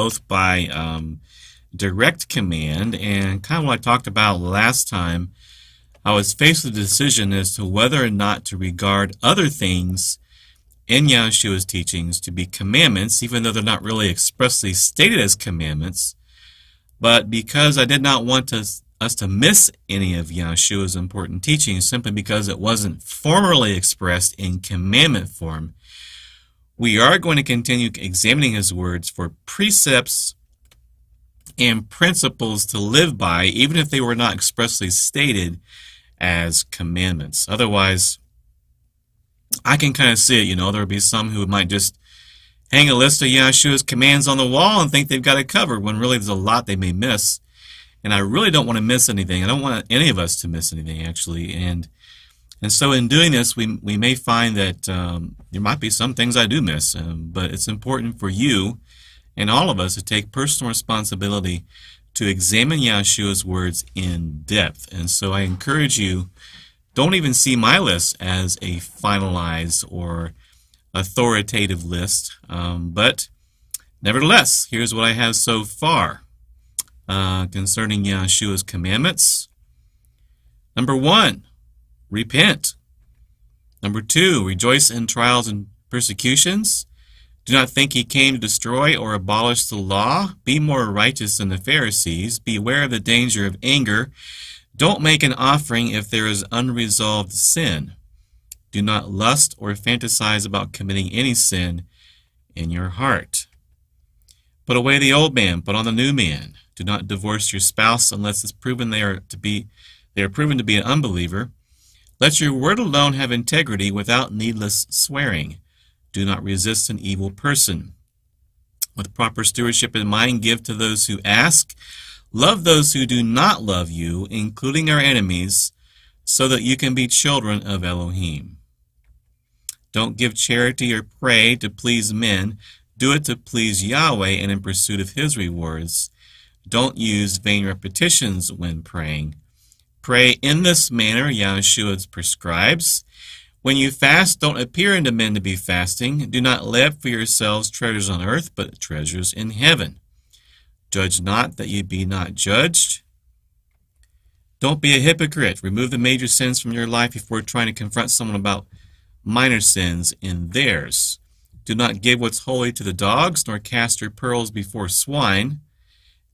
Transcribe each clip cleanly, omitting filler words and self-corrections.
both by direct command, and kind of what I talked about last time, I was faced with a decision as to whether or not to regard other things in Yahushua's teachings to be commandments, even though they're not really expressly stated as commandments. But because I did not want us to miss any of Yahushua's important teachings, simply because it wasn't formally expressed in commandment form, we are going to continue examining his words for precepts and principles to live by, even if they were not expressly stated as commandments. Otherwise, I can kind of see it, you know, there would be some who might just hang a list of Yahshua's commands on the wall and think they've got it covered, when really there's a lot they may miss. And I really don't want to miss anything. I don't want any of us to miss anything, actually. And so in doing this, we may find that there might be some things I do miss, but it's important for you and all of us to take personal responsibility to examine Yahshua's words in depth. And so I encourage you, don't even see my list as a finalized or authoritative list, but nevertheless, here's what I have so far concerning Yahshua's commandments. Number 1, repent. Number 2, rejoice in trials and persecutions. Do not think he came to destroy or abolish the law. Be more righteous than the Pharisees. Beware of the danger of anger. Don't make an offering if there is unresolved sin. Do not lust or fantasize about committing any sin in your heart. Put away the old man, put on the new man. Do not divorce your spouse unless it's proven they are proven to be an unbeliever. Let your word alone have integrity without needless swearing. Do not resist an evil person. With proper stewardship in mind, give to those who ask. Love those who do not love you, including our enemies, so that you can be children of Elohim. Don't give charity or pray to please men. Do it to please Yahweh and in pursuit of his rewards. Don't use vain repetitions when praying. Pray in this manner Yahushua prescribes. When you fast, don't appear unto men to be fasting. Do not live for yourselves treasures on earth, but treasures in heaven. Judge not, that ye be not judged. Don't be a hypocrite. Remove the major sins from your life before trying to confront someone about minor sins in theirs. Do not give what's holy to the dogs, nor cast your pearls before swine.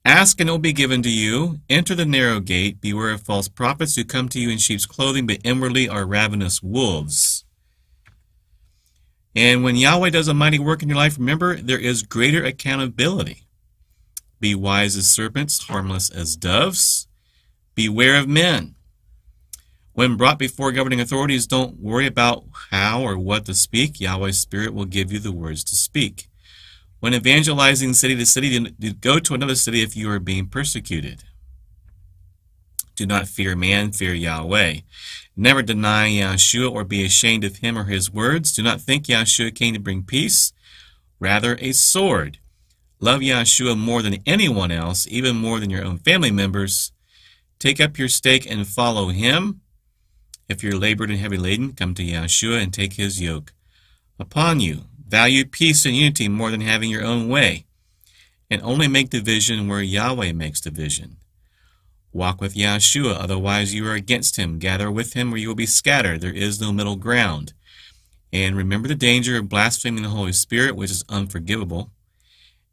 Ask, and it will be given to you. Enter the narrow gate. Beware of false prophets who come to you in sheep's clothing, but inwardly are ravenous wolves. And when Yahweh does a mighty work in your life, remember, there is greater accountability. Be wise as serpents, harmless as doves. Beware of men. When brought before governing authorities, don't worry about how or what to speak. Yahweh's Spirit will give you the words to speak. When evangelizing city to city, go to another city if you are being persecuted. Do not fear man, fear Yahweh. Never deny Yahshua or be ashamed of him or his words. Do not think Yahshua came to bring peace, rather a sword. Love Yahshua more than anyone else, even more than your own family members. Take up your stake and follow him. If you're labored and heavy laden, come to Yahshua and take his yoke upon you. Value peace and unity more than having your own way, and only make division where Yahweh makes division. Walk with Yahshua, otherwise you are against him. Gather with him or you will be scattered. There is no middle ground. And remember the danger of blaspheming the Holy Spirit, which is unforgivable.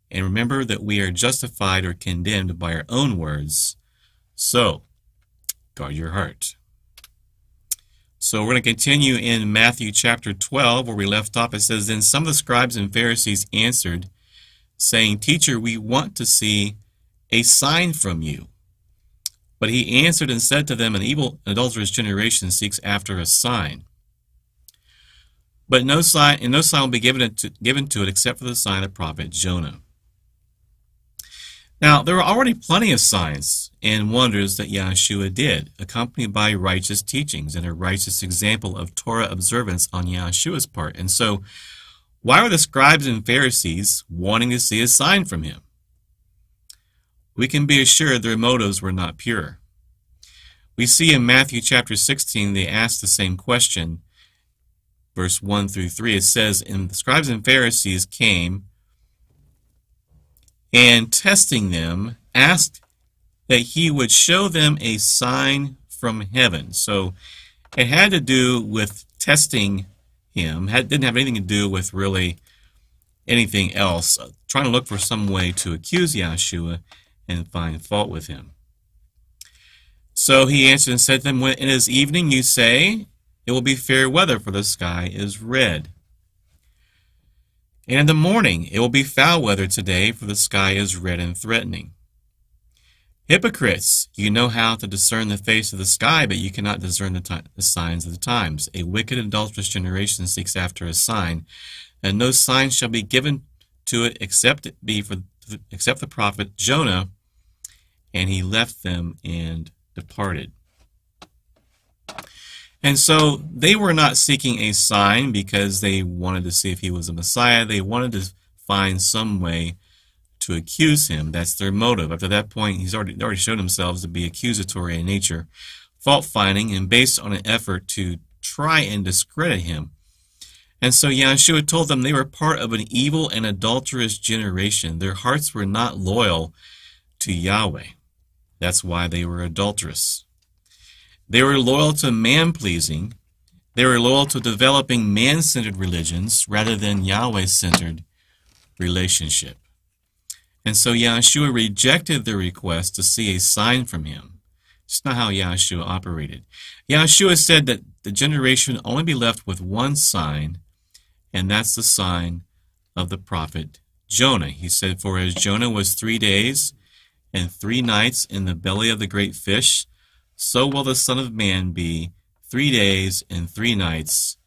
And remember that we are justified or condemned by our own words. So, guard your heart. So we're going to continue in Matthew chapter 12, where we left off. It says, Then some of the scribes and Pharisees answered, saying, Teacher, we want to see a sign from you. But he answered and said to them, An evil and adulterous generation seeks after a sign. But no sign will be given to it except for the sign of prophet Jonah. Now, there were already plenty of signs and wonders that Yahshua did, accompanied by righteous teachings and a righteous example of Torah observance on Yahshua's part. And so, why were the scribes and Pharisees wanting to see a sign from him? We can be assured their motives were not pure. We see in Matthew chapter 16, they asked the same question. Verse 1 through 3, it says, And the scribes and Pharisees came and testing them, asked that he would show them a sign from heaven. So it had to do with testing him. It didn't have anything to do with really anything else, trying to look for some way to accuse Yahshua and find fault with him. So he answered and said to them, when it is evening, you say, it will be fair weather, for the sky is red. And in the morning, it will be foul weather today, for the sky is red and threatening. Hypocrites, you know how to discern the face of the sky, but you cannot discern the signs of the times. A wicked, adulterous generation seeks after a sign, and no sign shall be given to it except the prophet Jonah. And he left them and departed. And so they were not seeking a sign because they wanted to see if he was a Messiah. They wanted to find some way to accuse him. That's their motive. After that point, they already shown themselves to be accusatory in nature, fault-finding, and based on an effort to try and discredit him. And so Yahshua told them they were part of an evil and adulterous generation. Their hearts were not loyal to Yahweh. That's why they were adulterous. They were loyal to man-pleasing. They were loyal to developing man-centered religions rather than Yahweh-centered relationship. And so Yahshua rejected the request to see a sign from him. It's not how Yahshua operated. Yahshua said that the generation only be left with one sign, and that's the sign of the prophet Jonah. He said, for as Jonah was 3 days and 3 nights in the belly of the great fish, so will the Son of Man be 3 days and 3 nights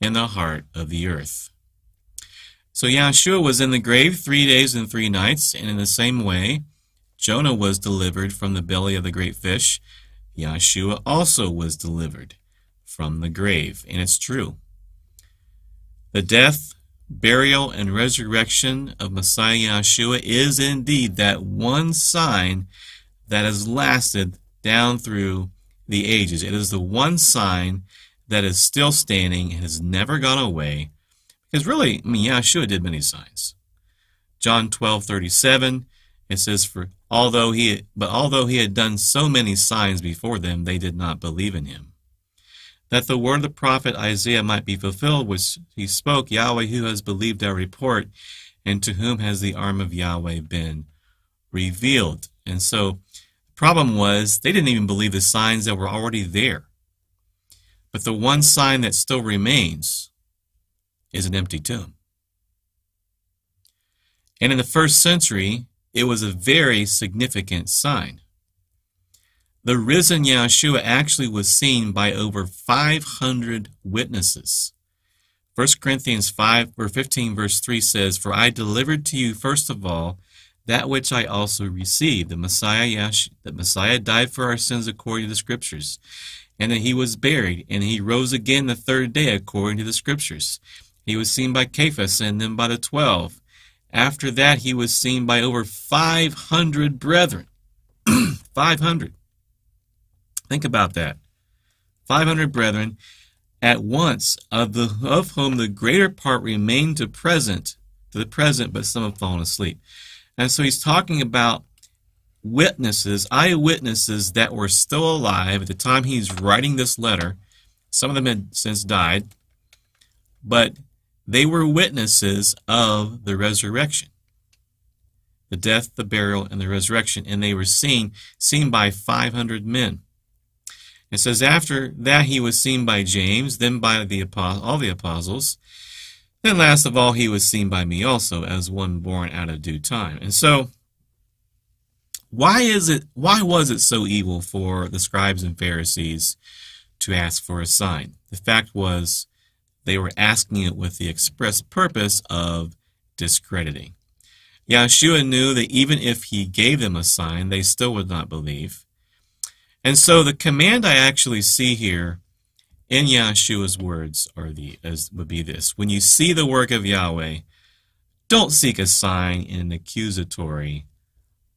in the heart of the earth. So Yahshua was in the grave 3 days and 3 nights, and in the same way, Jonah was delivered from the belly of the great fish. Yahshua also was delivered from the grave, and it's true. The death, burial, and resurrection of Messiah Yahshua is indeed that one sign that has lasted down through the ages. It is the one sign that is still standing and has never gone away. Because really, Yahshua did many signs. John 12:37, it says, although he had done so many signs before them, they did not believe in him. That the word of the prophet Isaiah might be fulfilled, which he spoke, Yahweh, who has believed our report, and to whom has the arm of Yahweh been revealed. And so the problem was they didn't even believe the signs that were already there. But the one sign that still remains is an empty tomb. And in the first century, it was a very significant sign. The risen Yahshua actually was seen by over 500 witnesses. 1 Corinthians 15 verse 3 says, for I delivered to you first of all that which I also received, that Messiah died for our sins according to the Scriptures, and that he was buried, and he rose again the third day according to the Scriptures. He was seen by Cephas and then by the 12. After that, he was seen by over 500 brethren. 500. Think about that. 500 brethren at once, of whom the greater part remained to the present, but some have fallen asleep. And so he's talking about witnesses, eyewitnesses that were still alive at the time he's writing this letter. Some of them had since died, but they were witnesses of the resurrection, the death, the burial, and the resurrection, and they were seen by 500 men. It says, after that he was seen by James, then by all the apostles, then last of all he was seen by me also, as one born out of due time. And so, why was it so evil for the scribes and Pharisees to ask for a sign? The fact was, they were asking it with the express purpose of discrediting. Yahshua knew that even if he gave them a sign, they still would not believe. And so the command I actually see here in Yahshua's words would be this: when you see the work of Yahweh, don't seek a sign in an accusatory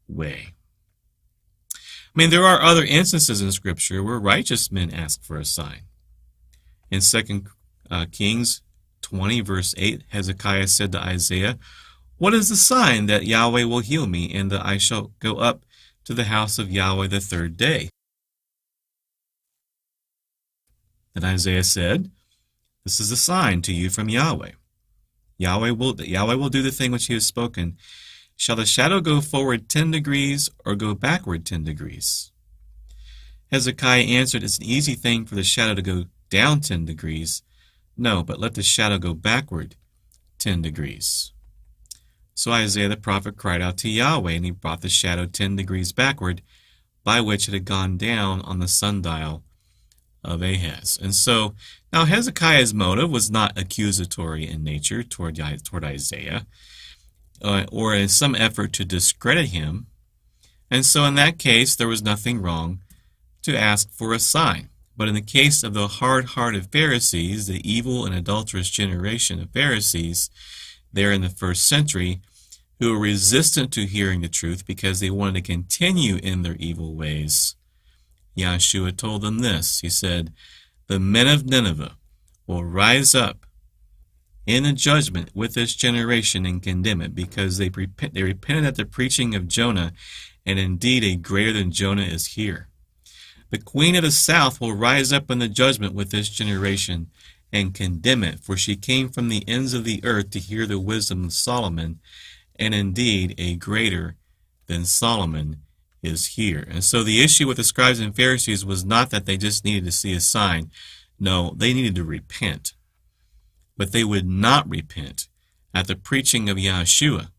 way. There are other instances in Scripture where righteous men ask for a sign. In 2 Kings 20 verse 8, Hezekiah said to Isaiah, What is the sign that Yahweh will heal me, and that I shall go up to the house of Yahweh the third day? And Isaiah said, this is a sign to you from Yahweh. Yahweh will do the thing which he has spoken. Shall the shadow go forward 10 degrees, or go backward 10 degrees? Hezekiah answered, it's an easy thing for the shadow to go down 10 degrees. No, but let the shadow go backward 10 degrees. So Isaiah the prophet cried out to Yahweh, and he brought the shadow 10 degrees backward, by which it had gone down on the sundial of Ahaz. And so, now Hezekiah's motive was not accusatory in nature toward Isaiah, or in some effort to discredit him. And so in that case, there was nothing wrong to ask for a sign. But in the case of the hard-hearted Pharisees, the evil and adulterous generation of Pharisees there in the first century, who were resistant to hearing the truth because they wanted to continue in their evil ways, Yahshua told them this. He said, the men of Nineveh will rise up in a judgment with this generation and condemn it, because they repented at the preaching of Jonah, and indeed a greater than Jonah is here. The queen of the south will rise up in the judgment with this generation and condemn it, for she came from the ends of the earth to hear the wisdom of Solomon, and indeed a greater than Solomon is here. And so the issue with the scribes and Pharisees was not that they just needed to see a sign. No, they needed to repent. But they would not repent at the preaching of Yahushua.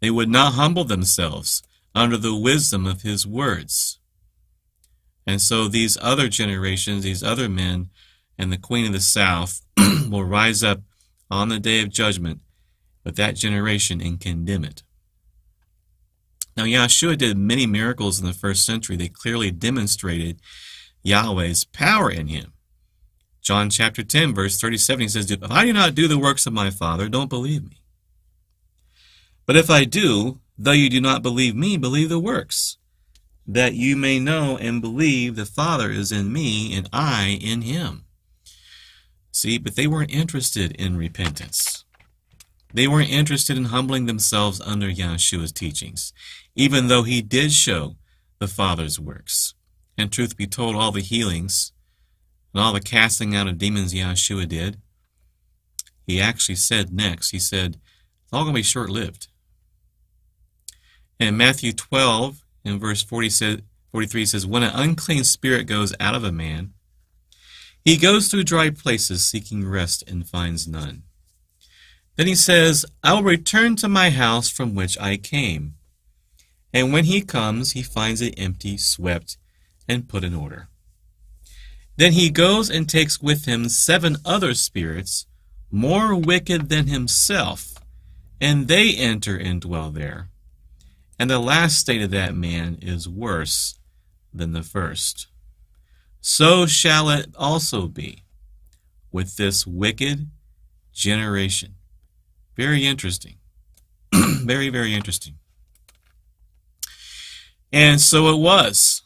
They would not humble themselves under the wisdom of his words. And so these other generations, these other men, and the queen of the south will rise up on the day of judgment with that generation and condemn it. Now, Yahushua did many miracles in the first century. They clearly demonstrated Yahweh's power in him. John chapter 10, verse 37, he says, if I do not do the works of my Father, don't believe me. But if I do, though you do not believe me, believe the works, that you may know and believe the Father is in me and I in him. See, but they weren't interested in repentance. They weren't interested in humbling themselves under Yahshua's teachings, even though he did show the Father's works. And truth be told, all the healings and all the casting out of demons Yahshua did, he actually said next, he said, it's all going to be short-lived. And Matthew 12, in verse 43 says, when an unclean spirit goes out of a man, he goes through dry places seeking rest and finds none. Then he says, I will return to my house from which I came. And when he comes, he finds it empty, swept, and put in order. Then he goes and takes with him 7 other spirits, more wicked than himself, and they enter and dwell there. And the last state of that man is worse than the first. So shall it also be with this wicked generation. Very interesting. Very, very interesting. And so it was,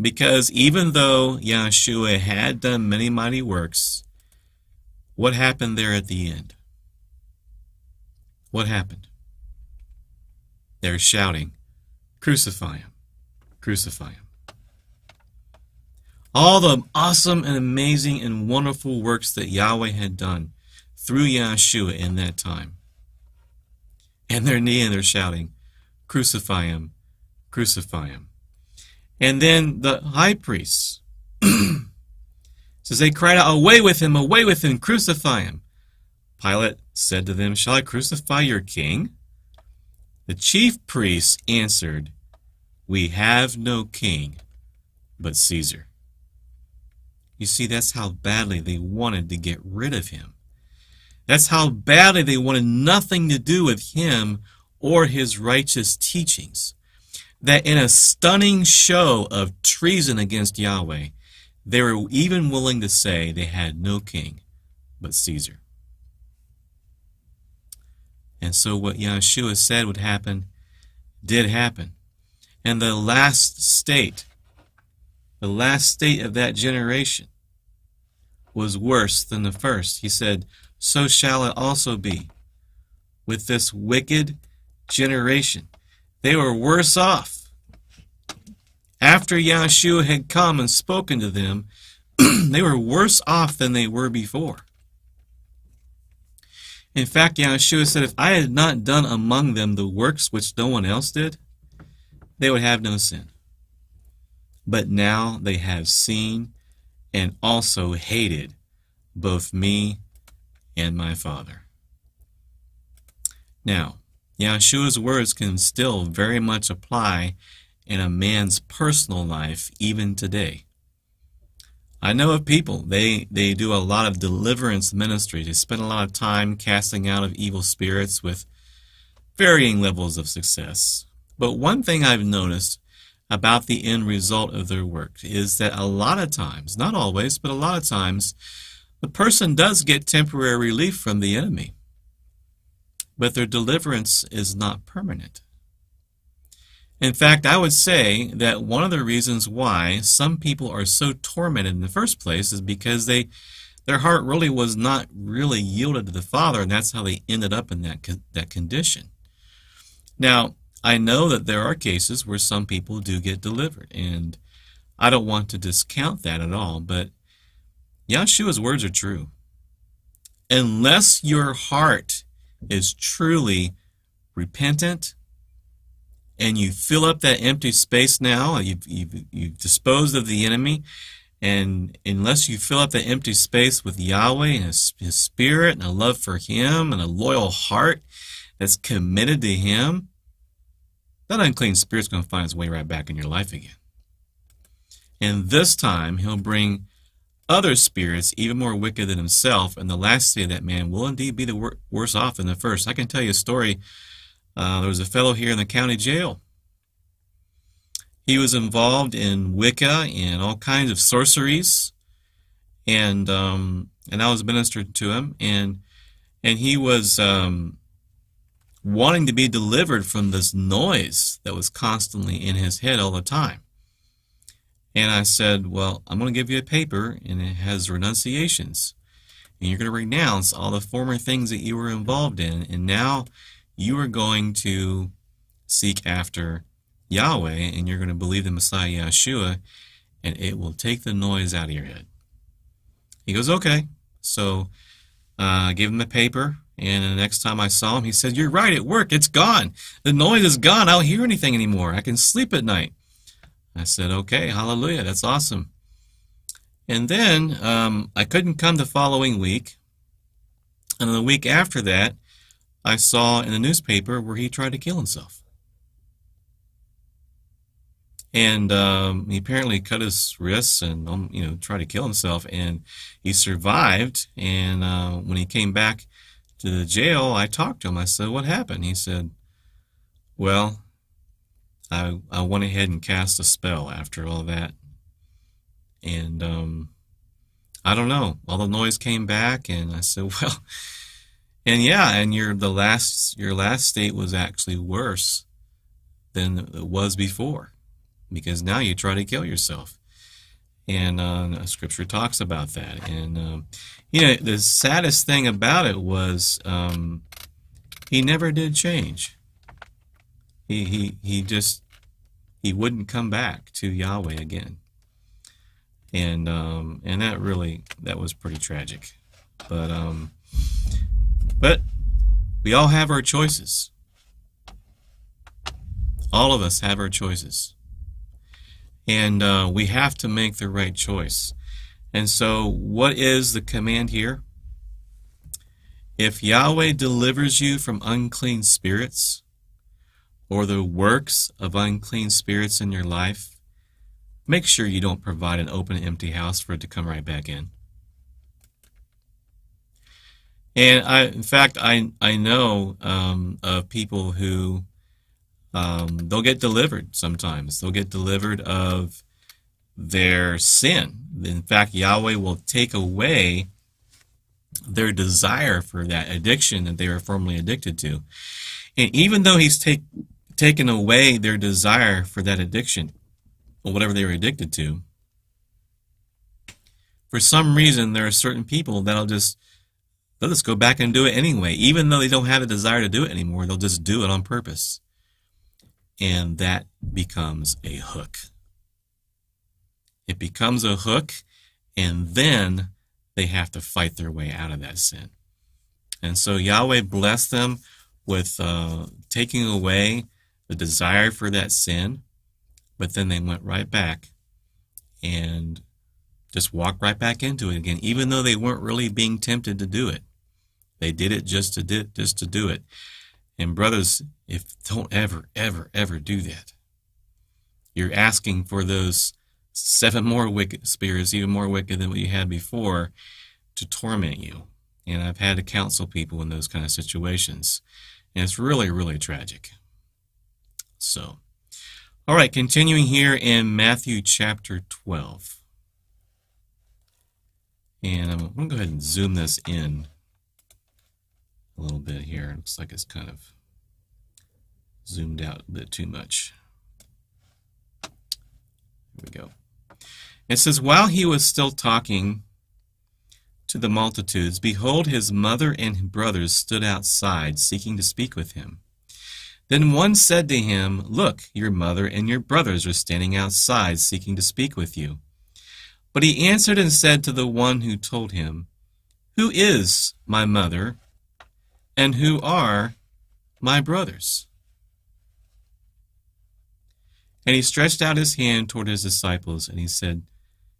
because even though Yahushua had done many mighty works, what happened there at the end? What happened? They're shouting, crucify him, crucify him. All the awesome and amazing and wonderful works that Yahweh had done through Yahushua in that time. And they're kneeling, they're shouting, crucify him, crucify him. And then the high priests says they cried out, away with him, crucify him. Pilate said to them, shall I crucify your king? The chief priests answered, we have no king but Caesar. You see, that's how badly they wanted to get rid of him. That's how badly they wanted nothing to do with him or his righteous teachings. That in a stunning show of treason against Yahweh, they were even willing to say they had no king but Caesar. And so what Yahushua said would happen did happen. And the last state of that generation was worse than the first. He said, so shall it also be with this wicked generation. They were worse off. After Yahushua had come and spoken to them, they were worse off than they were before. In fact, Yahushua said, if I had not done among them the works which no one else did, they would have no sin. But now they have seen and also hated both me and my Father. Now, Yahshua's words can still very much apply in a man's personal life even today. I know of people, they do a lot of deliverance ministry. They spend a lot of time casting out of evil spirits with varying levels of success. But one thing I've noticed about the end result of their work is that a lot of times, not always, but a lot of times, the person does get temporary relief from the enemy, but their deliverance is not permanent. In fact, I would say that one of the reasons why some people are so tormented in the first place is because their heart really was not really yielded to the Father, and that's how they ended up in that condition. Now, I know that there are cases where some people do get delivered, and I don't want to discount that at all, but Yahshua's words are true. Unless your heart is truly repentant and you fill up that empty space now, you've disposed of the enemy, and unless you fill up the empty space with Yahweh and His Spirit and a love for Him and a loyal heart that's committed to Him, that unclean spirit's going to find its way right back in your life again. And this time, he'll bring other spirits even more wicked than himself, and the last day that man will indeed be the worse off than the first. I can tell you a story. There was a fellow here in the county jail. He was involved in Wicca and all kinds of sorceries, and I was ministering to him, and he was wanting to be delivered from this noise that was constantly in his head all the time. And I said, well, I'm going to give you a paper, and it has renunciations. And you're going to renounce all the former things that you were involved in, and now you are going to seek after Yahweh, and you're going to believe the Messiah, Yeshua, and it will take the noise out of your head. He goes, okay. So I gave him the paper. And the next time I saw him, he said, you're right, it worked, it's gone. The noise is gone, I don't hear anything anymore. I can sleep at night. I said, okay, hallelujah, that's awesome. And then I couldn't come the following week. And the week after that, I saw in the newspaper where he tried to kill himself. And he apparently cut his wrists and, you know, tried to kill himself. And he survived, and when he came back to the jail, I talked to him. I said, what happened? He said, well, I went ahead and cast a spell after all that. And I don't know. All the noise came back, and I said, well, and yeah, and your last state was actually worse than it was before, because now you try to kill yourself. And Scripture talks about that. And, you know, the saddest thing about it was he never did change. He wouldn't come back to Yahweh again. And that was pretty tragic. But we all have our choices. All of us have our choices. And we have to make the right choice. And so what is the command here? If Yahweh delivers you from unclean spirits or the works of unclean spirits in your life, make sure you don't provide an open, empty house for it to come right back in. And in fact, I know of people who they'll get delivered sometimes. They'll get delivered of their sin. In fact, Yahweh will take away their desire for that addiction that they were formerly addicted to. And even though he's taken away their desire for that addiction, or whatever they were addicted to, for some reason there are certain people that'll just They'll just go back and do it anyway. Even though they don't have the desire to do it anymore, they'll just do it on purpose. And that becomes a hook. It becomes a hook, and then they have to fight their way out of that sin. And so Yahweh blessed them with taking away the desire for that sin, but then they went right back and just walked right back into it again, even though they weren't really being tempted to do it. They did it just to do it. And brothers, don't ever, ever, ever do that. You're asking for those 7 more wicked spirits, even more wicked than what you had before, to torment you. And I've had to counsel people in those kind of situations. And it's really, really tragic. So, all right, continuing here in Matthew chapter 12. And I'm going to go ahead and zoom this in a little bit here. It looks like it's kind of zoomed out a bit too much. There we go. It says, while he was still talking to the multitudes, behold, his mother and his brothers stood outside, seeking to speak with him. Then one said to him, look, your mother and your brothers are standing outside, seeking to speak with you. But he answered and said to the one who told him, who is my mother and who are my brothers? And he stretched out his hand toward his disciples, and he said,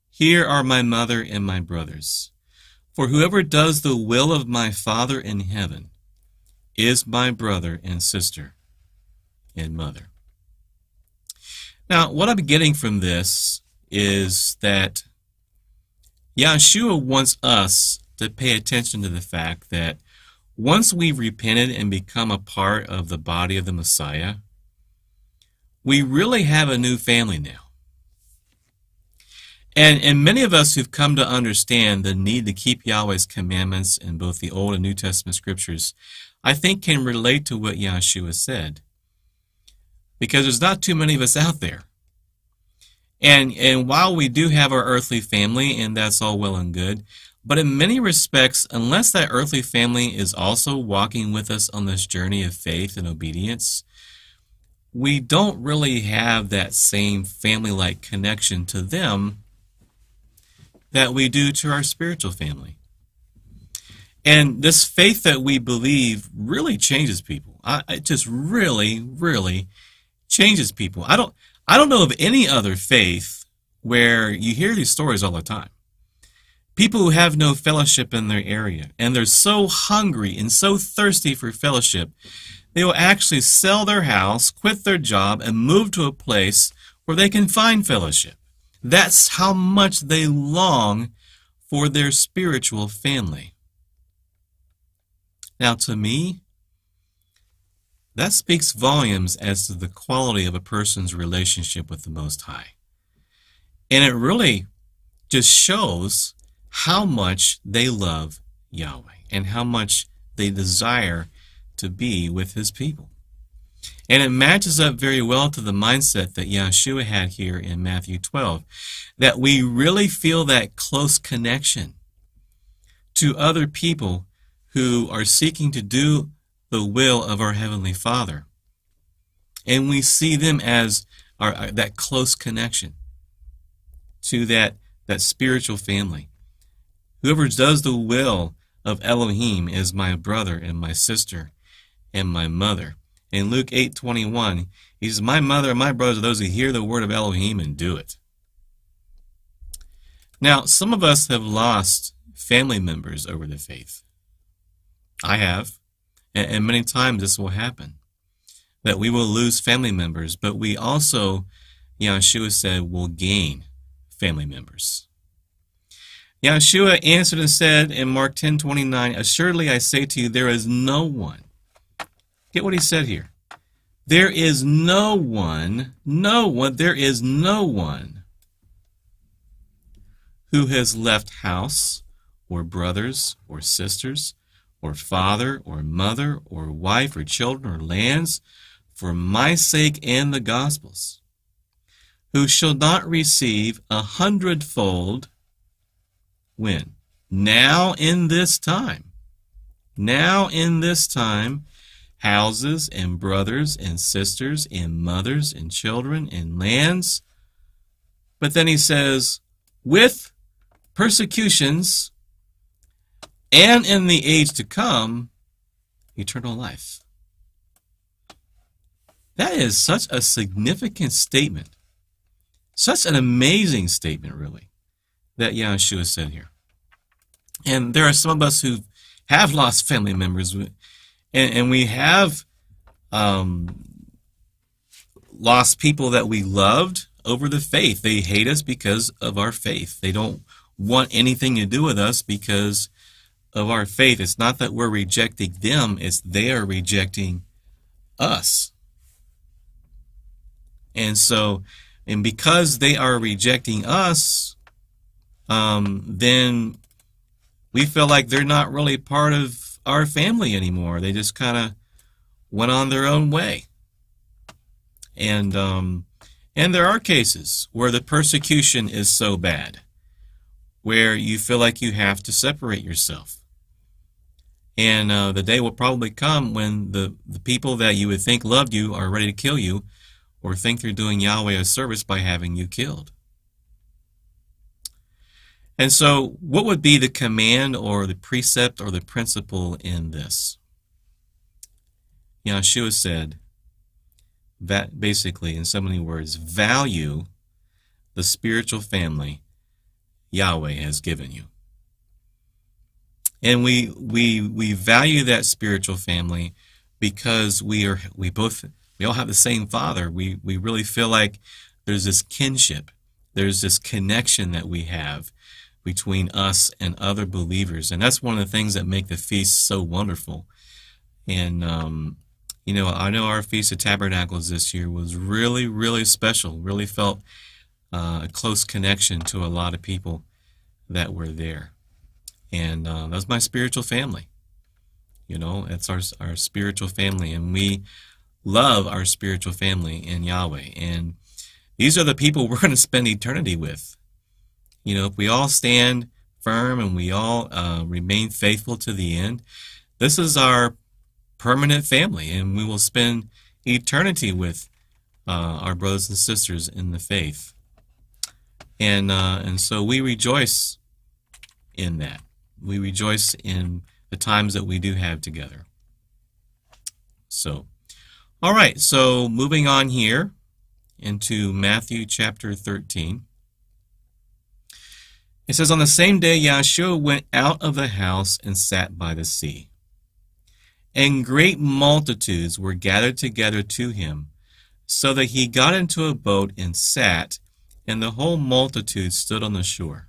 here are my mother and my brothers. For whoever does the will of my Father in heaven is my brother and sister and mother. Now, what I'm getting from this is that Yahshua wants us to pay attention to the fact that once we've repented and become a part of the body of the Messiah, we really have a new family now. And many of us who've come to understand the need to keep Yahweh's commandments in both the Old and New Testament scriptures, I think can relate to what Yahshua said. Because there's not too many of us out there. And while we do have our earthly family, and that's all well and good, but in many respects, unless that earthly family is also walking with us on this journey of faith and obedience, we don't really have that same family-like connection to them that we do to our spiritual family. And this faith that we believe really changes people. It just really, really changes people. I don't know of any other faith where you hear these stories all the time. People who have no fellowship in their area, and they're so hungry and so thirsty for fellowship, they will actually sell their house, quit their job, and move to a place where they can find fellowship. That's how much they long for their spiritual family. Now, to me, that speaks volumes as to the quality of a person's relationship with the Most High. And it really just shows how much they love Yahweh and how much they desire to be with His people. And it matches up very well to the mindset that Yahshua had here in Matthew 12, that we really feel that close connection to other people who are seeking to do the will of our Heavenly Father. And we see them as that close connection to that spiritual family. Whoever does the will of Elohim is my brother and my sister and my mother. In Luke 8:21, he says, my mother and my brothers are those who hear the word of Elohim and do it. Now, some of us have lost family members over the faith. I have. And many times this will happen, that we will lose family members, but we also, Yahshua said, will gain family members. Yahshua answered and said in Mark 10:29, assuredly I say to you, there is no one. Get what he said here. There is no one who has left house or brothers or sisters or father or mother or wife or children or lands for my sake and the gospel's, who shall not receive 100-fold when? Now in this time Now in this time, houses and brothers and sisters and mothers and children and lands. But then he says, with persecutions and in the age to come, eternal life. That is such a significant statement. Such an amazing statement, really, that Yahushua said here. And there are some of us who have lost family members, and we have lost people that we loved over the faith. They hate us because of our faith. They don't want anything to do with us because of our faith. It's not that we're rejecting them, it's they are rejecting us. And so, and because they are rejecting us, then we feel like they're not really part of our family anymore. They just kind of went on their own way. And there are cases where the persecution is so bad, where you feel like you have to separate yourself. And the day will probably come when the people that you would think loved you are ready to kill you, or think they're doing Yahweh a service by having you killed. And so, what would be the command or the precept or the principle in this? Yahshua said that basically, in so many words, value the spiritual family Yahweh has given you. And we value that spiritual family because we all have the same Father. We really feel like there's this kinship. There's this connection that we have between us and other believers. And that's one of the things that make the feast so wonderful. And, you know, I know our Feast of Tabernacles this year was really, really special. Really felt a close connection to a lot of people that were there. And that's my spiritual family. You know, it's our spiritual family. And we love our spiritual family in Yahweh, and these are the people we're going to spend eternity with. You know, if we all stand firm and we all remain faithful to the end, this is our permanent family, and we will spend eternity with our brothers and sisters in the faith. And so we rejoice in that. We rejoice in the times that we do have together. So, all right, so moving on here into Matthew chapter 13. It says, on the same day, Yahshua went out of the house and sat by the sea. And great multitudes were gathered together to him, so that he got into a boat and sat, and the whole multitude stood on the shore.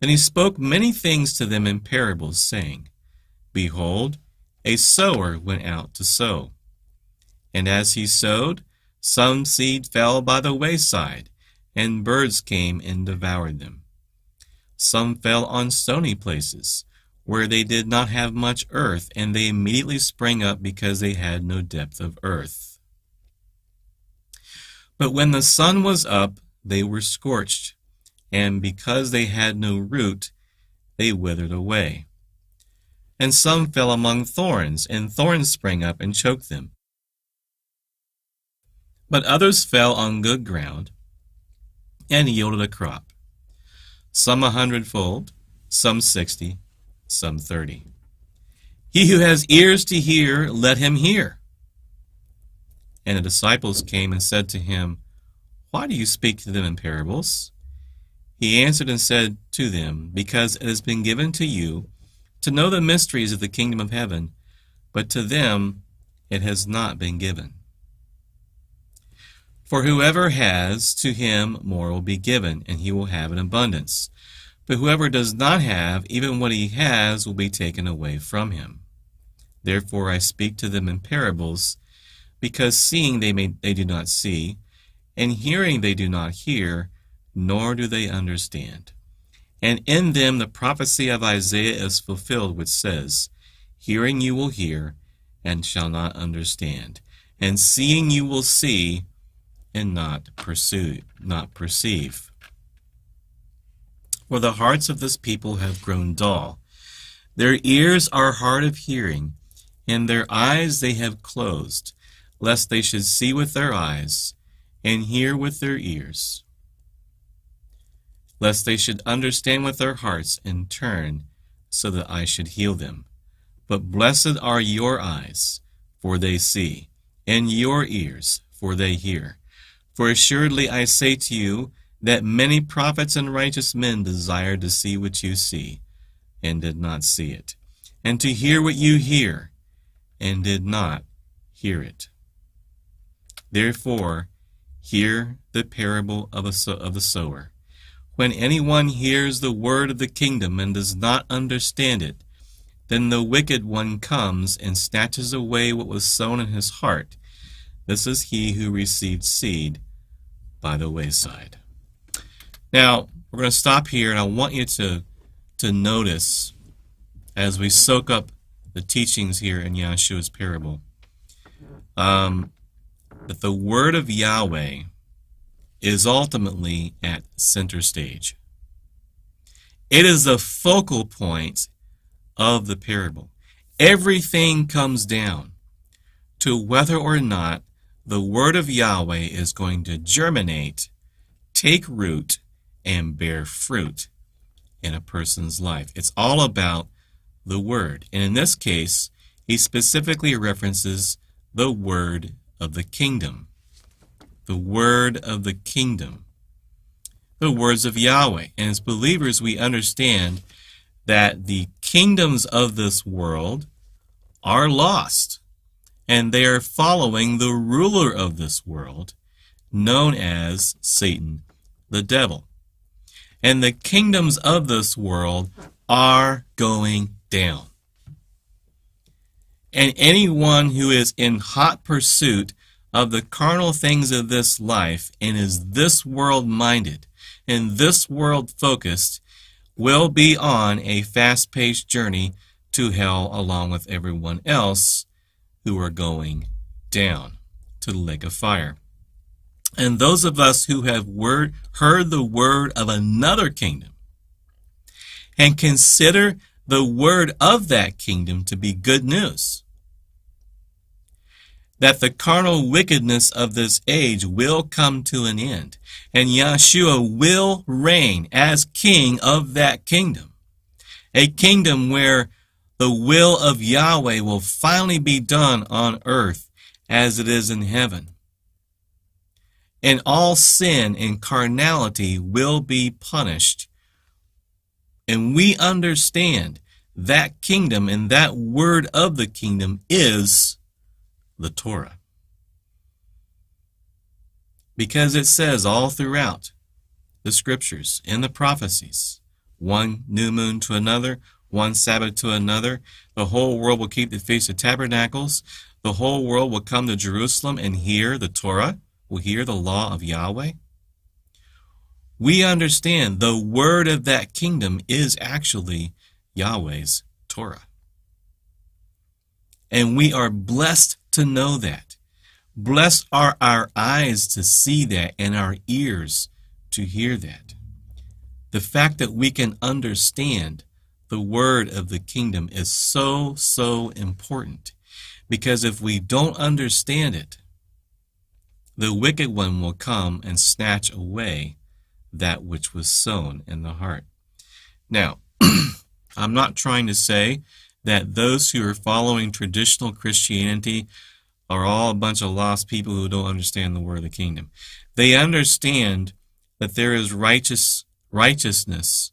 Then he spoke many things to them in parables, saying, behold, a sower went out to sow. And as he sowed, some seed fell by the wayside, and birds came and devoured them. Some fell on stony places, where they did not have much earth, and they immediately sprang up because they had no depth of earth. But when the sun was up, they were scorched, and because they had no root, they withered away. And some fell among thorns, and thorns sprang up and choked them. But others fell on good ground and yielded a crop, some 100-fold, some 60, some 30. He who has ears to hear, let him hear. And the disciples came and said to him, why do you speak to them in parables? He answered and said to them, because it has been given to you to know the mysteries of the kingdom of heaven, but to them it has not been given. For whoever has, to him more will be given, and he will have an abundance. But whoever does not have, even what he has will be taken away from him. Therefore I speak to them in parables, because seeing they do not see, and hearing they do not hear, nor do they understand. And in them the prophecy of Isaiah is fulfilled, which says, hearing you will hear, and shall not understand, and seeing you will see, and not perceive. For the hearts of this people have grown dull. Their ears are hard of hearing, and their eyes they have closed, lest they should see with their eyes, and hear with their ears, lest they should understand with their hearts, and turn, so that I should heal them. But blessed are your eyes, for they see, and your ears, for they hear. For assuredly I say to you, that many prophets and righteous men desired to see what you see, and did not see it, and to hear what you hear, and did not hear it. Therefore, hear the parable of the sower. When anyone hears the word of the kingdom and does not understand it, then the wicked one comes and snatches away what was sown in his heart. This is he who received seed by the wayside. Now, we're going to stop here, and I want you to notice, as we soak up the teachings here in Yahshua's parable, that the word of Yahweh is ultimately at center stage. It is the focal point of the parable. Everything comes down to whether or not the word of Yahweh is going to germinate, take root, and bear fruit in a person's life. It's all about the word. And in this case, he specifically references the word of the kingdom. The word of the kingdom. The words of Yahweh. And as believers, we understand that the kingdoms of this world are lost, and they are following the ruler of this world, known as Satan, the devil. And the kingdoms of this world are going down. And anyone who is in hot pursuit of the carnal things of this life and is this world-minded and this world-focused will be on a fast-paced journey to hell along with everyone else who are going down to the lake of fire. And those of us who have heard the word of another kingdom and consider the word of that kingdom to be good news, that the carnal wickedness of this age will come to an end, and Yahshua will reign as king of that kingdom, a kingdom where the will of Yahweh will finally be done on earth as it is in heaven. And all sin and carnality will be punished. And we understand that kingdom and that word of the kingdom is the Torah. Because it says all throughout the scriptures and the prophecies, one new moon to another, one Sabbath to another, the whole world will keep the Feast of Tabernacles, the whole world will come to Jerusalem and hear the Torah, will hear the law of Yahweh. We understand the word of that kingdom is actually Yahweh's Torah. And we are blessed to know that. Blessed are our eyes to see that and our ears to hear that. The fact that we can understand the word of the kingdom is so, so important, because if we don't understand it, the wicked one will come and snatch away that which was sown in the heart. Now, I'm not trying to say that those who are following traditional Christianity are all a bunch of lost people who don't understand the word of the kingdom. They understand that there is righteousness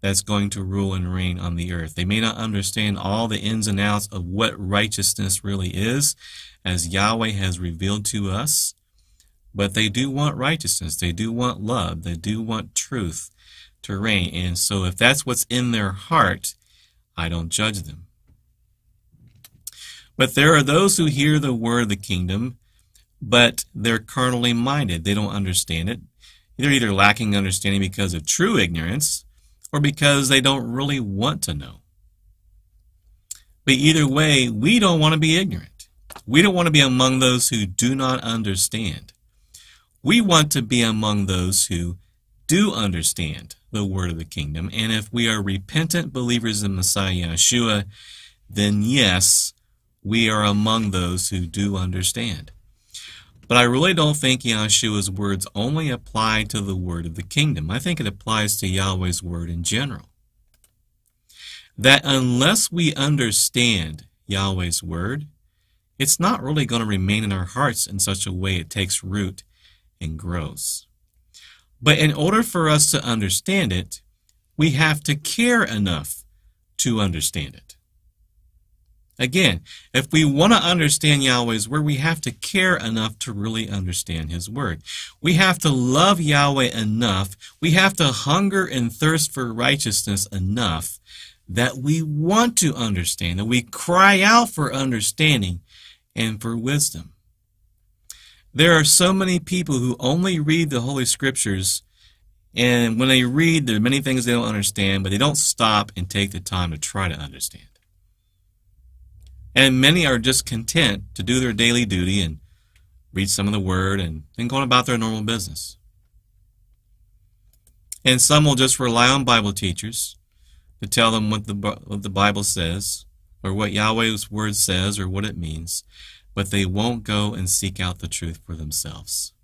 that's going to rule and reign on the earth. They may not understand all the ins and outs of what righteousness really is, as Yahweh has revealed to us, but they do want righteousness. They do want love. They do want truth to reign. And so if that's what's in their heart, I don't judge them. But there are those who hear the word of the kingdom, but they're carnally minded. They don't understand it. They're either lacking understanding because of true ignorance or because they don't really want to know. But either way, we don't want to be ignorant. We don't want to be among those who do not understand. We want to be among those who do understand the word of the kingdom, and if we are repentant believers in Messiah Yahshua, then yes, we are among those who do understand. But I really don't think Yahshua's words only apply to the word of the kingdom. I think it applies to Yahweh's word in general. That unless we understand Yahweh's word, it's not really going to remain in our hearts in such a way it takes root and grows. But in order for us to understand it, we have to care enough to understand it. Again, if we want to understand Yahweh's word, we have to care enough to really understand his word. We have to love Yahweh enough. We have to hunger and thirst for righteousness enough that we want to understand, that we cry out for understanding and for wisdom. There are so many people who only read the Holy Scriptures, and when they read, there are many things they don't understand, but they don't stop and take the time to try to understand. And many are just content to do their daily duty and read some of the Word and then go about their normal business. And some will just rely on Bible teachers to tell them what the Bible says, or what Yahweh's Word says, or what it means, but they won't go and seek out the truth for themselves.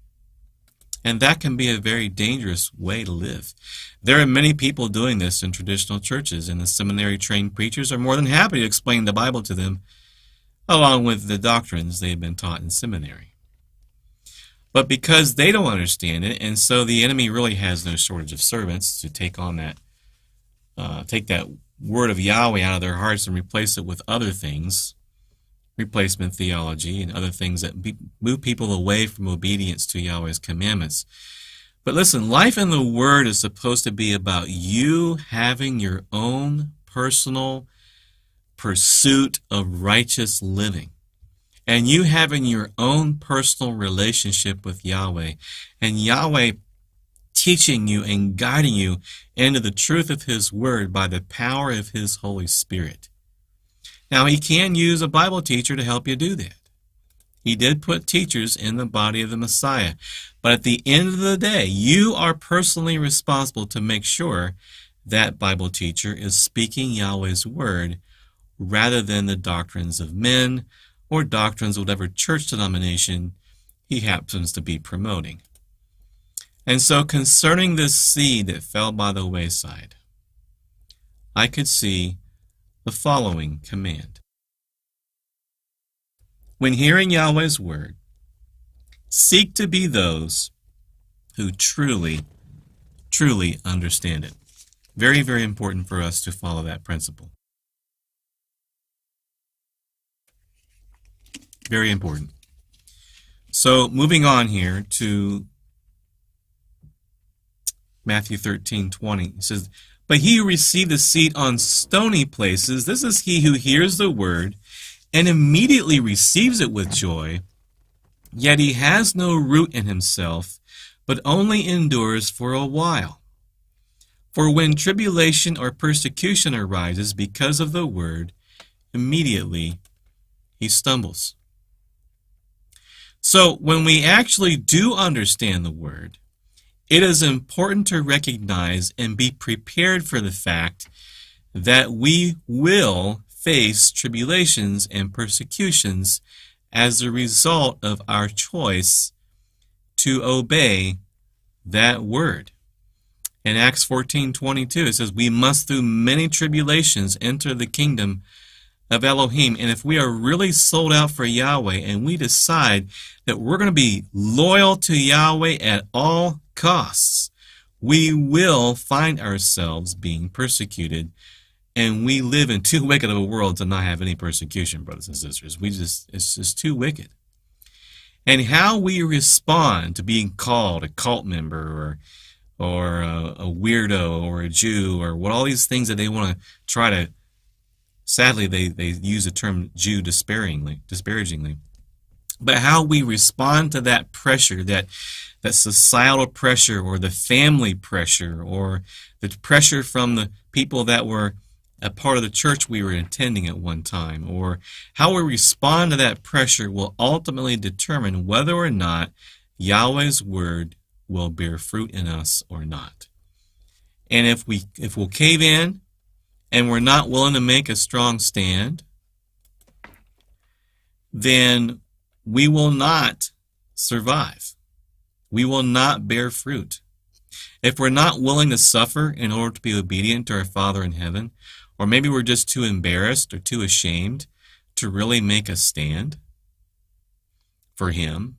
And that can be a very dangerous way to live. There are many people doing this in traditional churches, and the seminary-trained preachers are more than happy to explain the Bible to them, along with the doctrines they have been taught in seminary. But because they don't understand it, and so the enemy really has no shortage of servants to take on that, take that word of Yahweh out of their hearts and replace it with other things, replacement theology and other things that move people away from obedience to Yahweh's commandments. But listen, life in the Word is supposed to be about you having your own personal pursuit of righteous living, and you having your own personal relationship with Yahweh, and Yahweh teaching you and guiding you into the truth of His Word by the power of His Holy Spirit. Now, he can use a Bible teacher to help you do that. He did put teachers in the body of the Messiah. But at the end of the day, you are personally responsible to make sure that Bible teacher is speaking Yahweh's word rather than the doctrines of men or doctrines of whatever church denomination he happens to be promoting. And so concerning this seed that fell by the wayside, I could see the following command. When hearing Yahweh's word, seek to be those who truly understand it. Very, very important for us to follow that principle. Very important. So moving on here to Matthew 13:20, it says, "But he who received the seed on stony places, this is he who hears the word and immediately receives it with joy. Yet he has no root in himself, but only endures for a while. For when tribulation or persecution arises because of the word, immediately he stumbles." So when we actually do understand the word, it is important to recognize and be prepared for the fact that we will face tribulations and persecutions as a result of our choice to obey that word. In Acts 14:22, it says, "We must through many tribulations enter the kingdom of Elohim." And if we are really sold out for Yahweh and we decide that we're going to be loyal to Yahweh at all costs, we will find ourselves being persecuted. And we live in too wicked of a world to not have any persecution, brothers and sisters. It's just too wicked. And how we respond to being called a cult member or a weirdo or a Jew or what all these things that they want to try to, sadly, they use the term Jew disparagingly. But how we respond to that pressure, that societal pressure or the family pressure or the pressure from the people that were a part of the church we were attending at one time, or how we respond to that pressure will ultimately determine whether or not Yahweh's word will bear fruit in us or not. And if we'll cave in and we're not willing to make a strong stand, then we will not survive. We will not bear fruit. If we're not willing to suffer in order to be obedient to our Father in heaven, or maybe we're just too embarrassed or too ashamed to really make a stand for him,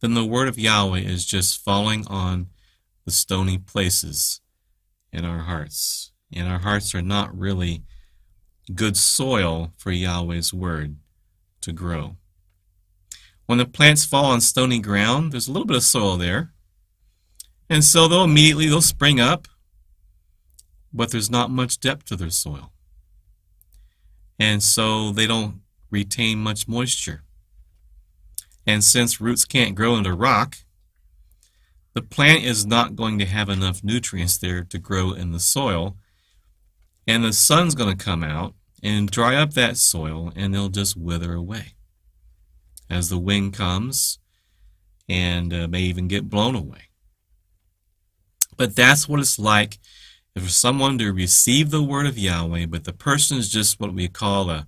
then the word of Yahweh is just falling on the stony places in our hearts. And our hearts are not really good soil for Yahweh's word to grow. When the plants fall on stony ground, there's a little bit of soil there. And so they'll immediately spring up, but there's not much depth to their soil. And so they don't retain much moisture. And since roots can't grow into rock, the plant is not going to have enough nutrients there to grow in the soil. And the sun's going to come out and dry up that soil, and they'll just wither away as the wind comes and may even get blown away. But that's what it's like for someone to receive the word of Yahweh, but the person is just what we call a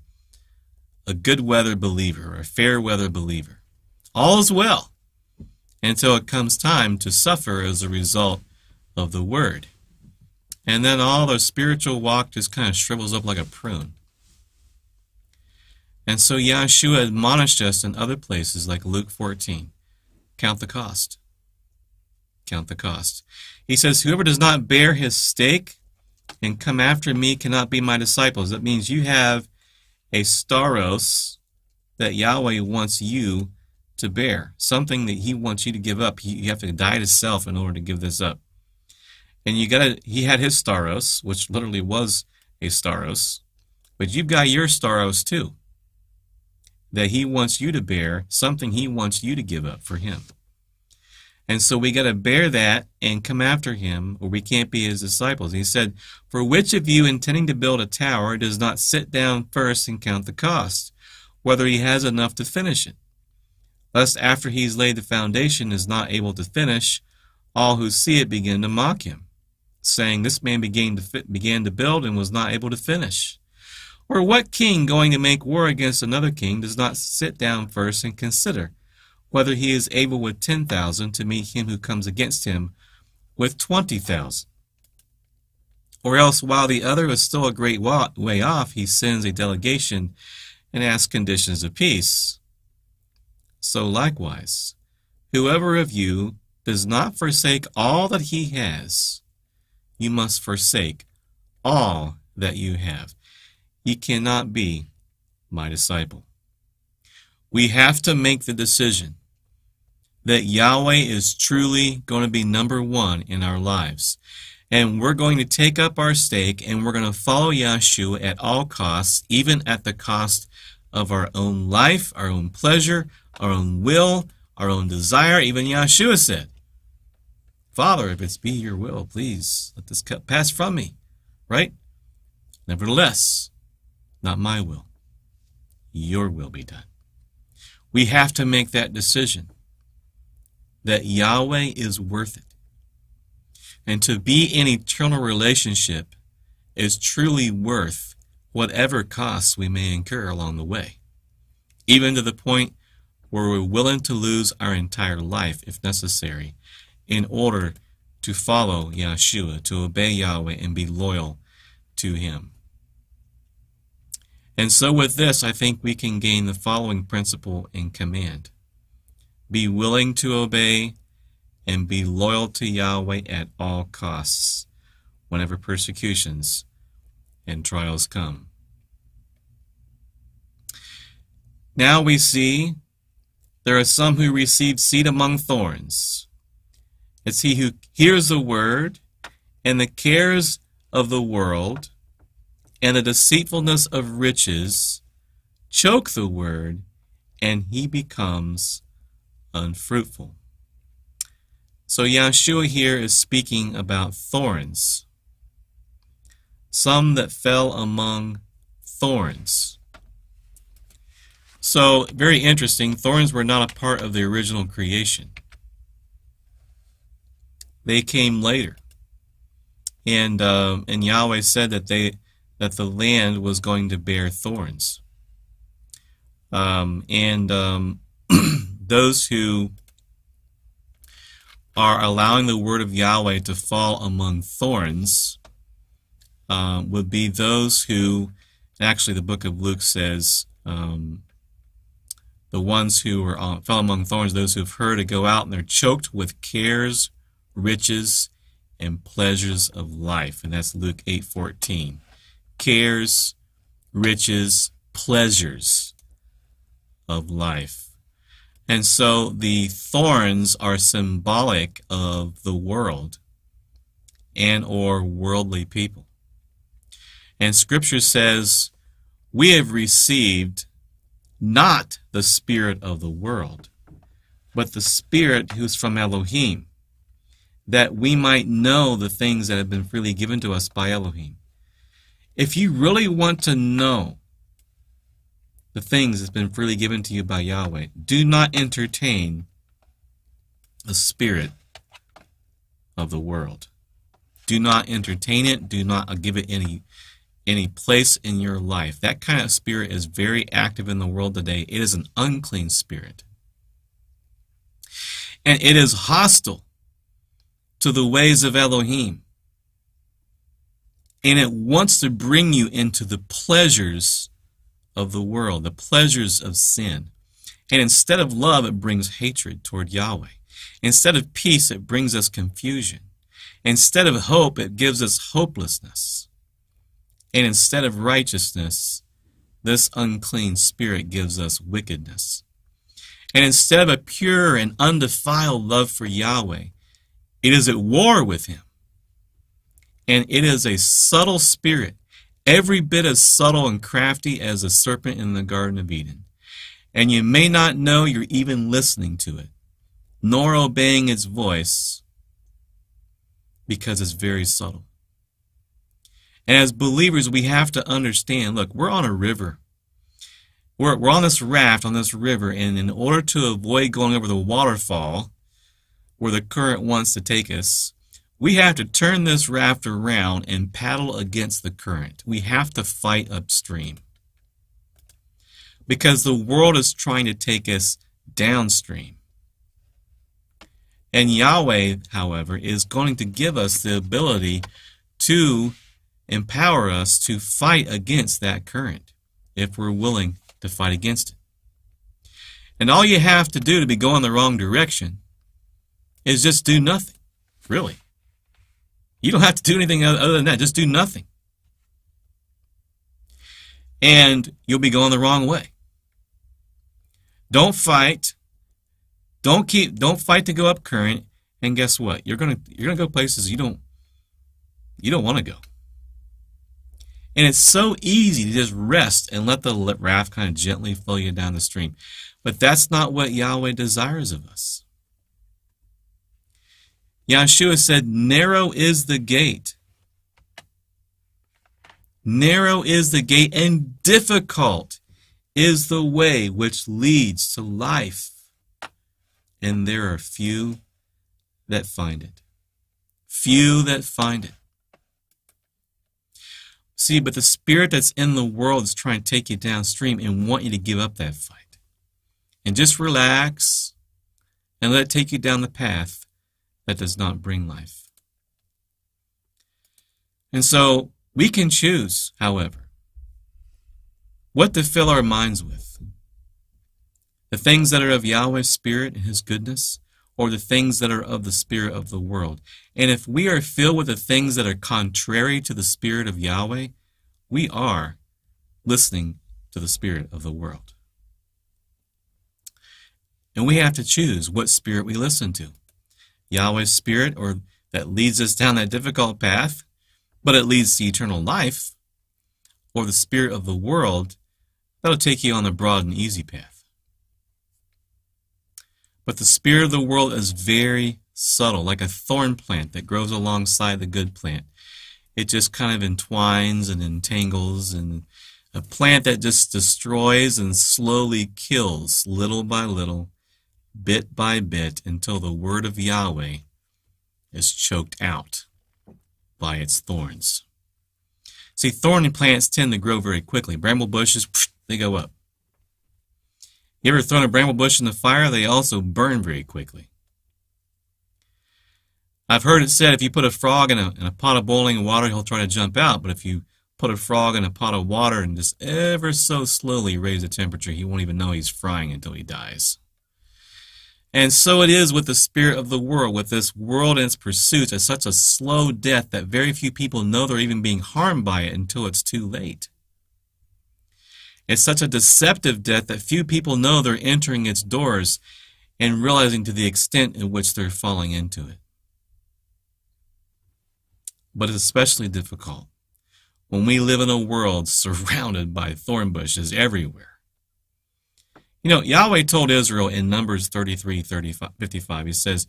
good weather believer, a fair weather believer. All is well until it comes time to suffer as a result of the word. And then all their spiritual walk just kind of shrivels up like a prune. And so Yahushua admonished us in other places like Luke 14. Count the cost. Count the cost. He says, whoever does not bear his stake and come after me cannot be my disciples. That means you have a staros that Yahweh wants you to bear, something that he wants you to give up. You have to die to self in order to give this up. And he had his staros, which literally was a staros, but you've got your staros too, that he wants you to bear, something he wants you to give up for him. And so we got to bear that and come after him, or we can't be his disciples. He said, for which of you intending to build a tower does not sit down first and count the cost, whether he has enough to finish it? Lest after he's laid the foundation is not able to finish, all who see it begin to mock him, saying, this man began to build and was not able to finish. Or what king going to make war against another king does not sit down first and consider whether he is able with 10,000 to meet him who comes against him with 20,000. Or else, while the other is still a great way off, he sends a delegation and asks conditions of peace. So likewise, whoever of you does not forsake all that he has, you must forsake all that you have. You cannot be my disciple. We have to make the decision that Yahweh is truly going to be number one in our lives. And we're going to take up our stake and we're going to follow Yahshua at all costs, even at the cost of our own life, our own pleasure, our own will, our own desire. Even Yahshua said, Father, if it's be your will, please let this cup pass from me, right? Nevertheless, not my will, your will be done. We have to make that decision that Yahweh is worth it. And to be in eternal relationship is truly worth whatever costs we may incur along the way, even to the point where we're willing to lose our entire life, if necessary, in order to follow Yahshua, to obey Yahweh and be loyal to him. And so with this, I think we can gain the following principle and command. Be willing to obey and be loyal to Yahweh at all costs, whenever persecutions and trials come. Now we see there are some who receive seed among thorns. It's he who hears the word, and the cares of the world and the deceitfulness of riches choke the word, and he becomes unfruitful. So Yahshua here is speaking about thorns. Some that fell among thorns. So, very interesting, thorns were not a part of the original creation. They came later, and Yahweh said that the land was going to bear thorns, those who are allowing the word of Yahweh to fall among thorns would be those who, and actually the book of Luke says, the ones who are fell among thorns, those who have heard to go out and they're choked with cares, riches, and pleasures of life. And that's Luke 8:14. Cares, riches, pleasures of life. And so the thorns are symbolic of the world and or worldly people. And Scripture says, we have received not the spirit of the world, but the spirit who's from Elohim, that we might know the things that have been freely given to us by Elohim. If you really want to know the things that's been freely given to you by Yahweh, do not entertain the spirit of the world. Do not entertain it. Do not give it any place in your life. That kind of spirit is very active in the world today. It is an unclean spirit. And it is hostile to the ways of Elohim. And it wants to bring you into the pleasures of the world, the pleasures of sin. And instead of love, it brings hatred toward Yahweh. Instead of peace, it brings us confusion. Instead of hope, it gives us hopelessness. And instead of righteousness, this unclean spirit gives us wickedness. And instead of a pure and undefiled love for Yahweh, it is at war with him. And it is a subtle spirit, every bit as subtle and crafty as a serpent in the Garden of Eden. And you may not know you're even listening to it, nor obeying its voice, because it's very subtle. And as believers, we have to understand, look, we're on a river. We're on this raft, on this river, and in order to avoid going over the waterfall where the current wants to take us, we have to turn this raft around and paddle against the current. We have to fight upstream, because the world is trying to take us downstream. And Yahweh, however, is going to give us the ability to empower us to fight against that current if we're willing to fight against it. And all you have to do to be going the wrong direction is just do nothing, really. You don't have to do anything other than that. Just do nothing. And you'll be going the wrong way. Don't fight. Don't fight to go up current. And guess what? You're going to go places you don't want to go. And it's so easy to just rest and let the raft kind of gently flow you down the stream. But that's not what Yahweh desires of us. Yahshua said, narrow is the gate. Narrow is the gate, and difficult is the way which leads to life. And there are few that find it. Few that find it. See, but the spirit that's in the world is trying to take you downstream and want you to give up that fight. And just relax and let it take you down the path that does not bring life. And so we can choose, however, what to fill our minds with. The things that are of Yahweh's spirit and his goodness, or the things that are of the spirit of the world. And if we are filled with the things that are contrary to the spirit of Yahweh, we are listening to the spirit of the world. And we have to choose what spirit we listen to. Yahweh's spirit, or that leads us down that difficult path, but it leads to eternal life, or the spirit of the world, that'll take you on the broad and easy path. But the spirit of the world is very subtle, like a thorn plant that grows alongside the good plant. It just kind of entwines and entangles, and a plant that just destroys and slowly kills, little by little, bit by bit, until the word of Yahweh is choked out by its thorns. See, thorny plants tend to grow very quickly. Bramble bushes, they go up. You ever thrown a bramble bush in the fire? They also burn very quickly. I've heard it said if you put a frog in a pot of boiling water, he'll try to jump out. But if you put a frog in a pot of water and just ever so slowly raise the temperature, he won't even know he's frying until he dies. And so it is with the spirit of the world, with this world and its pursuits. It's such a slow death that very few people know they're even being harmed by it until it's too late. It's such a deceptive death that few people know they're entering its doors and realizing to the extent in which they're falling into it. But it's especially difficult when we live in a world surrounded by thorn bushes everywhere. You know, Yahweh told Israel in Numbers 33:55, he says,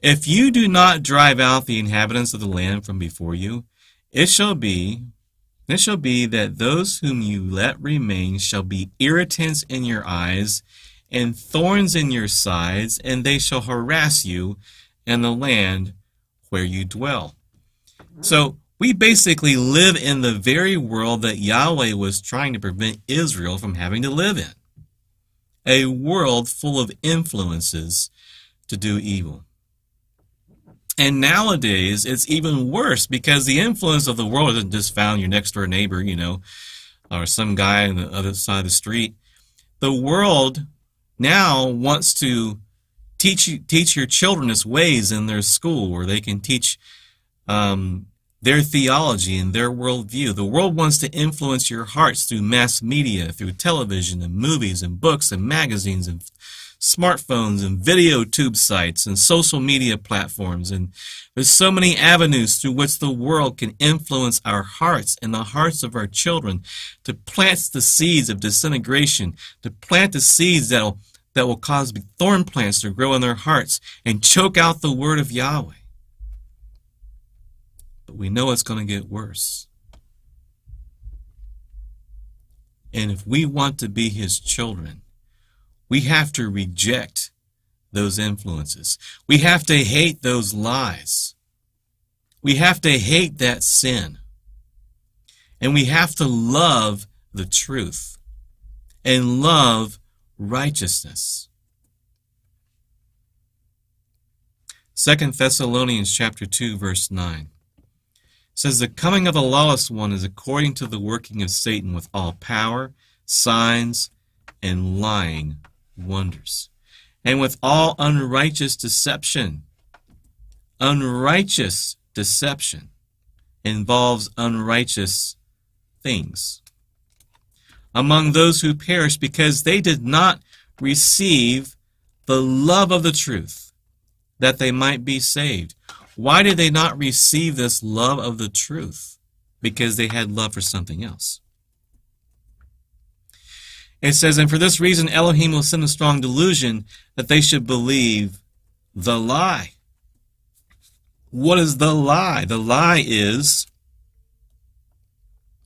"If you do not drive out the inhabitants of the land from before you, it shall be that those whom you let remain shall be irritants in your eyes and thorns in your sides, and they shall harass you in the land where you dwell." So we basically live in the very world that Yahweh was trying to prevent Israel from having to live in. A world full of influences to do evil. And nowadays, it's even worse because the influence of the world isn't just found in your next door neighbor, you know, or some guy on the other side of the street. The world now wants to teach your children its ways in their school where they can teach their theology and their worldview. The world wants to influence your hearts through mass media, through television and movies and books and magazines and smartphones and video tube sites and social media platforms. And there's so many avenues through which the world can influence our hearts and the hearts of our children to plant the seeds of disintegration, to plant the seeds that will cause thorn plants to grow in their hearts and choke out the word of Yahweh. But we know it's going to get worse. And if we want to be his children, we have to reject those influences. We have to hate those lies. We have to hate that sin. And we have to love the truth and love righteousness. 2 Thessalonians 2:9. Says, "The coming of the lawless one is according to the working of Satan with all power, signs, and lying wonders, and with all unrighteous deception." Unrighteous deception involves unrighteous things. "Among those who perish because they did not receive the love of the truth, that they might be saved." Why did they not receive this love of the truth? Because they had love for something else. It says, "And for this reason Elohim will send a strong delusion that they should believe the lie." What is the lie? The lie is,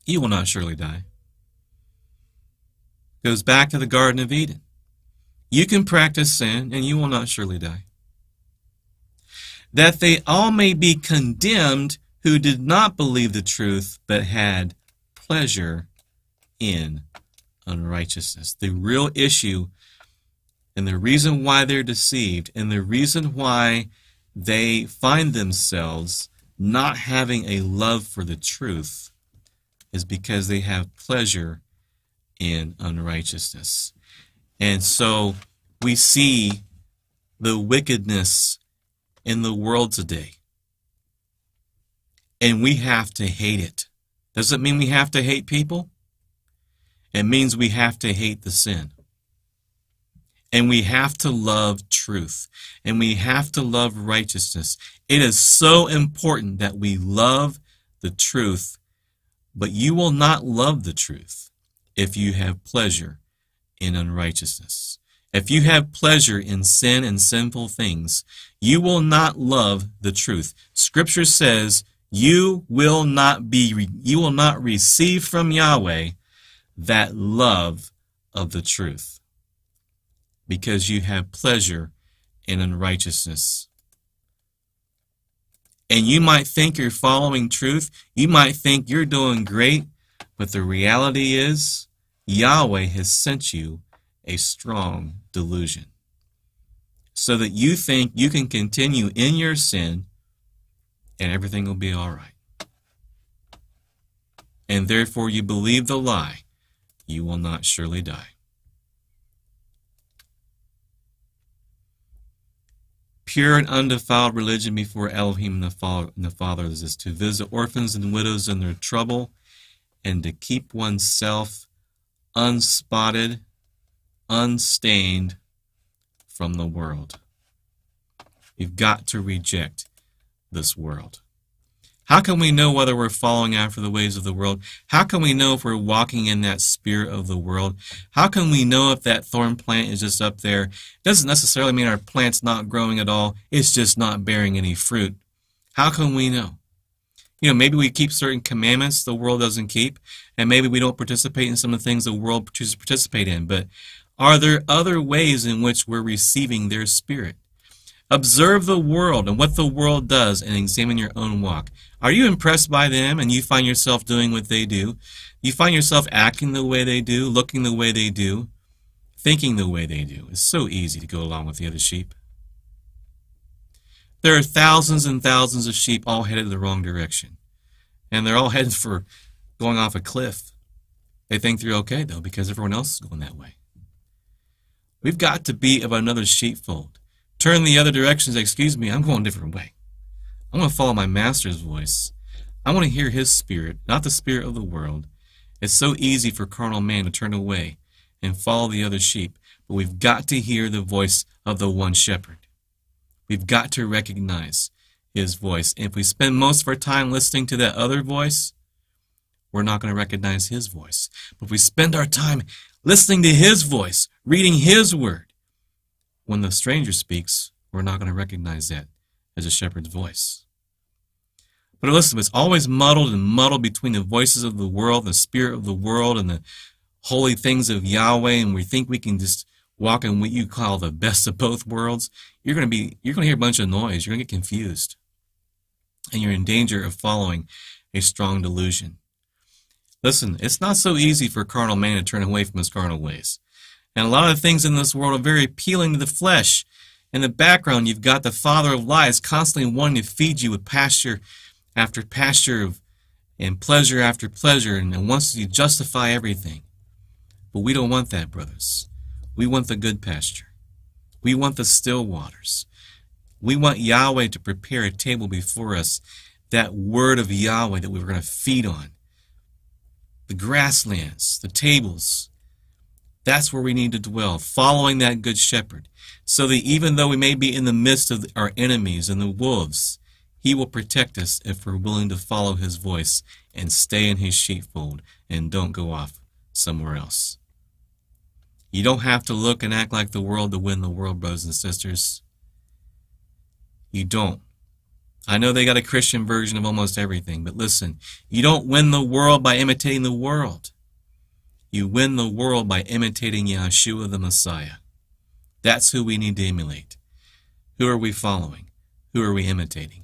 you will not surely die. It goes back to the Garden of Eden. You can practice sin and you will not surely die. "That they all may be condemned who did not believe the truth, but had pleasure in unrighteousness." The real issue and the reason why they're deceived and the reason why they find themselves not having a love for the truth is because they have pleasure in unrighteousness. And so we see the wickedness in the world today. And we have to hate it. Doesn't mean we have to hate people. It means we have to hate the sin. And we have to love truth. And we have to love righteousness. It is so important that we love the truth, but you will not love the truth if you have pleasure in unrighteousness. If you have pleasure in sin and sinful things, you will not love the truth. Scripture says you will not receive from Yahweh that love of the truth because you have pleasure in unrighteousness. And you might think you're following truth. You might think you're doing great. But the reality is, Yahweh has sent you a strong delusion, so that you think you can continue in your sin and everything will be all right. And therefore you believe the lie, you will not surely die. Pure and undefiled religion before Elohim and the fathers is to visit orphans and widows in their trouble and to keep oneself unspotted, unstained from the world. You've got to reject this world. How can we know whether we're following after the ways of the world? How can we know if we're walking in that spirit of the world? How can we know if that thorn plant is just up there? It doesn't necessarily mean our plant's not growing at all. It's just not bearing any fruit. How can we know? You know, maybe we keep certain commandments the world doesn't keep, and maybe we don't participate in some of the things the world chooses to participate in, but are there other ways in which we're receiving their spirit? Observe the world and what the world does and examine your own walk. Are you impressed by them and you find yourself doing what they do? You find yourself acting the way they do, looking the way they do, thinking the way they do. It's so easy to go along with the other sheep. There are thousands and thousands of sheep all headed in the wrong direction. And they're all headed for going off a cliff. They think they're okay though because everyone else is going that way. We've got to be of another sheepfold. Turn the other directions, excuse me, I'm going a different way. I want to follow my master's voice. I want to hear his spirit, not the spirit of the world. It's so easy for carnal man to turn away and follow the other sheep, but we've got to hear the voice of the one shepherd. We've got to recognize his voice. And if we spend most of our time listening to that other voice, we're not going to recognize his voice. But if we spend our time listening to his voice, reading his word, when the stranger speaks, we're not going to recognize that as a shepherd's voice. But listen, it's always muddled and muddled between the voices of the world, the spirit of the world, and the holy things of Yahweh, and we think we can just walk in what you call the best of both worlds. You're going to hear a bunch of noise. You're going to get confused. And you're in danger of following a strong delusion. Listen, it's not so easy for carnal man to turn away from his carnal ways. And a lot of things in this world are very appealing to the flesh. In the background, you've got the father of lies constantly wanting to feed you with pasture after pasture and pleasure after pleasure, and wants to justify everything. But we don't want that, brothers. We want the good pasture. We want the still waters. We want Yahweh to prepare a table before us, that word of Yahweh that we were going to feed on. The grasslands, the tables. That's where we need to dwell, following that good shepherd, so that even though we may be in the midst of our enemies and the wolves, he will protect us if we're willing to follow his voice and stay in his sheepfold and don't go off somewhere else. You don't have to look and act like the world to win the world, brothers and sisters. You don't. I know they got a Christian version of almost everything, but listen, you don't win the world by imitating the world. You win the world by imitating Yahshua the Messiah. That's who we need to emulate. Who are we following? Who are we imitating?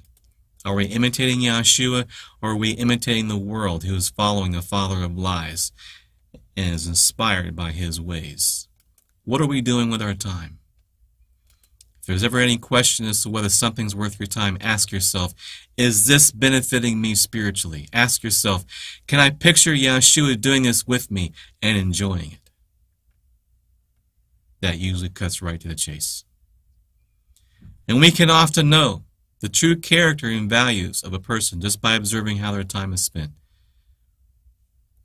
Are we imitating Yahshua, or are we imitating the world who is following the father of lies and is inspired by his ways? What are we doing with our time? If there's ever any question as to whether something's worth your time, ask yourself, is this benefiting me spiritually? Ask yourself, can I picture Yahshua doing this with me and enjoying it? That usually cuts right to the chase. And we can often know the true character and values of a person just by observing how their time is spent.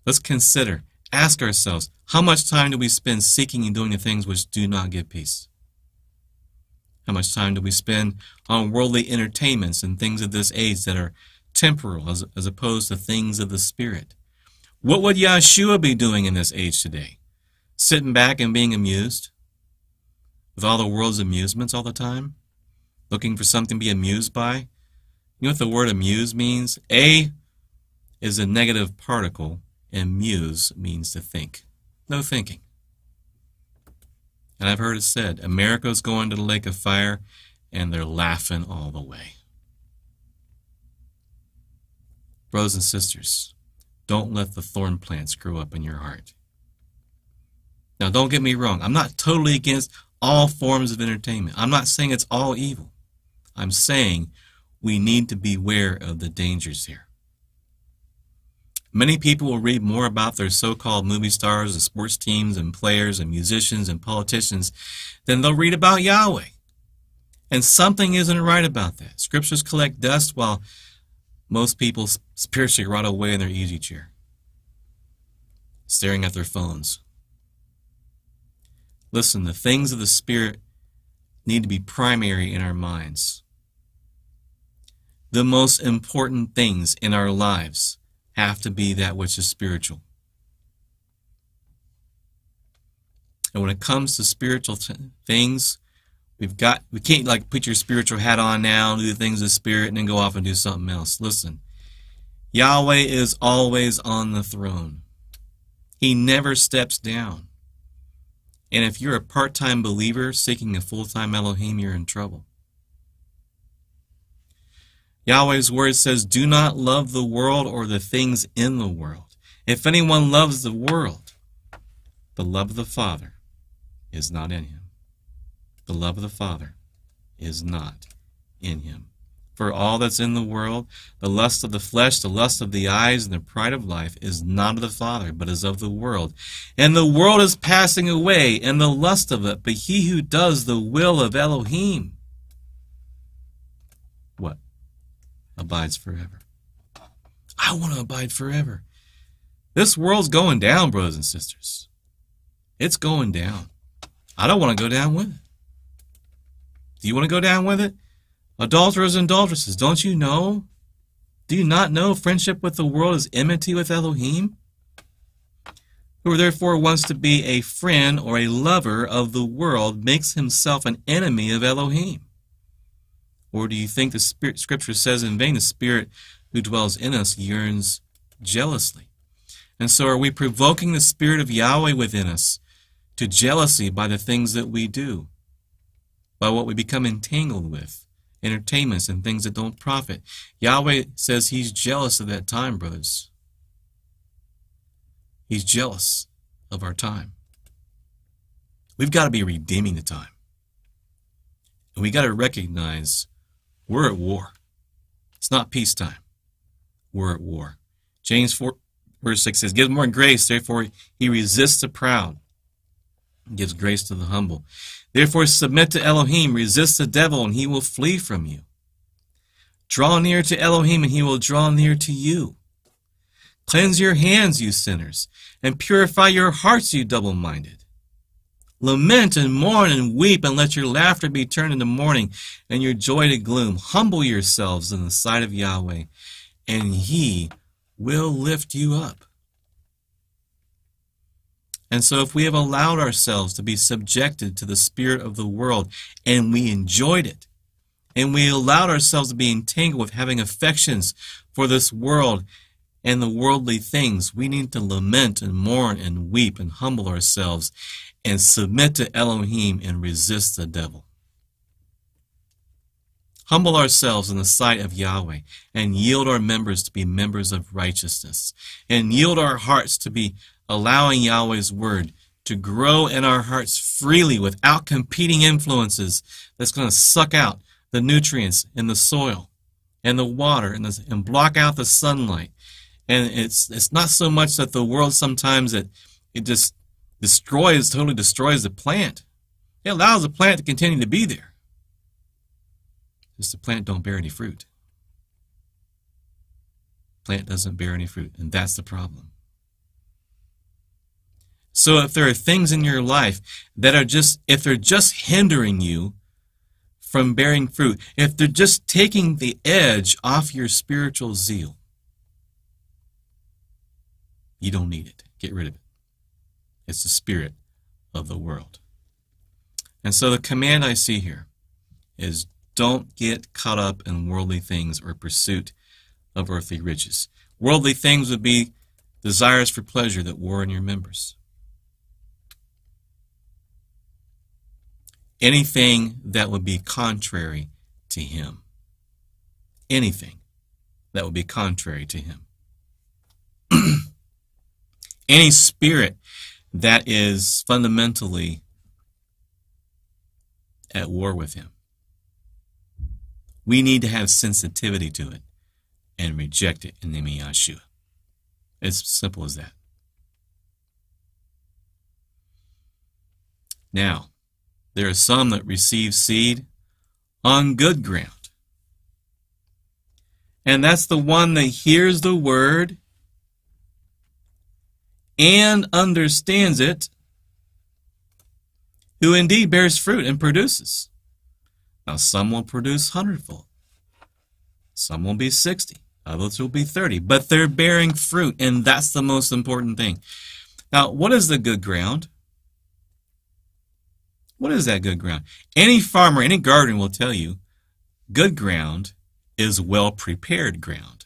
Let's consider, ask ourselves, how much time do we spend seeking and doing the things which do not give peace? How much time do we spend on worldly entertainments and things of this age that are temporal as opposed to things of the spirit? What would Yahshua be doing in this age today? Sitting back and being amused with all the world's amusements all the time? Looking for something to be amused by? You know what the word amuse means? A is a negative particle, and muse means to think. No thinking. And I've heard it said, America's going to the lake of fire, and they're laughing all the way. Brothers and sisters, don't let the thorn plants grow up in your heart. Now, don't get me wrong. I'm not totally against all forms of entertainment. I'm not saying it's all evil. I'm saying we need to beware of the dangers here. Many people will read more about their so-called movie stars and sports teams and players and musicians and politicians than they'll read about Yahweh. And something isn't right about that. Scriptures collect dust while most people spiritually rot away in their easy chair, staring at their phones. Listen, the things of the Spirit need to be primary in our minds. The most important things in our lives have to be that which is spiritual. And when it comes to spiritual things, we can't like put your spiritual hat on now, do the things of the Spirit, and then go off and do something else. Listen, Yahweh is always on the throne. He never steps down. And if you're a part-time believer seeking a full-time Elohim, you're in trouble. Yahweh's word says, do not love the world or the things in the world. If anyone loves the world, the love of the Father is not in him. The love of the Father is not in him. For all that's in the world, the lust of the flesh, the lust of the eyes, and the pride of life is not of the Father, but is of the world. And the world is passing away, and the lust of it, but he who does the will of Elohim, what? Abides forever. I want to abide forever. This world's going down, brothers and sisters. It's going down. I don't want to go down with it. Do you want to go down with it? Adulterers and adulteresses, don't you know? Do you not know friendship with the world is enmity with Elohim? Who therefore wants to be a friend or a lover of the world makes himself an enemy of Elohim. Or do you think the Spirit, Scripture says in vain, the Spirit who dwells in us yearns jealously? And so are we provoking the Spirit of Yahweh within us to jealousy by the things that we do, by what we become entangled with, entertainments and things that don't profit? Yahweh says he's jealous of that time, brothers. He's jealous of our time. We've got to be redeeming the time. And we got to recognize we're at war. It's not peacetime. We're at war. James 4, verse 6 says, give more grace, therefore he resists the proud, gives grace to the humble. Therefore submit to Elohim, resist the devil, and he will flee from you. Draw near to Elohim, and he will draw near to you. Cleanse your hands, you sinners, and purify your hearts, you double-minded. Lament and mourn and weep, and let your laughter be turned into mourning, and your joy to gloom. Humble yourselves in the sight of Yahweh, and he will lift you up. And so if we have allowed ourselves to be subjected to the spirit of the world, and we enjoyed it, and we allowed ourselves to be entangled with having affections for this world and the worldly things, we need to lament and mourn and weep and humble ourselves and submit to Elohim and resist the devil. Humble ourselves in the sight of Yahweh and yield our members to be members of righteousness, and yield our hearts to be allowing Yahweh's word to grow in our hearts freely without competing influences that's going to suck out the nutrients in the soil and the water and block out the sunlight. And it's not so much that the world sometimes it just totally destroys the plant. It allows the plant to continue to be there. Just the plant don't bear any fruit. Plant doesn't bear any fruit, and that's the problem. So if there are things in your life that are just hindering you from bearing fruit, if they're just taking the edge off your spiritual zeal, you don't need it. Get rid of it. It's the spirit of the world. And so the command I see here is don't get caught up in worldly things or pursuit of earthly riches. Worldly things would be desires for pleasure that war in your members. Anything that would be contrary to him. Anything that would be contrary to him. Any spirit that is fundamentally at war with him. We need to have sensitivity to it and reject it in the name of Yahshua. It's simple as that. Now, there are some that receive seed on good ground. And that's the one that hears the word and understands it, who indeed bears fruit and produces. Now, some will produce hundredfold. Some will be 60. Others will be 30. But they're bearing fruit, and that's the most important thing. Now, what is the good ground? What is that good ground? Any farmer, any gardener will tell you good ground is well-prepared ground,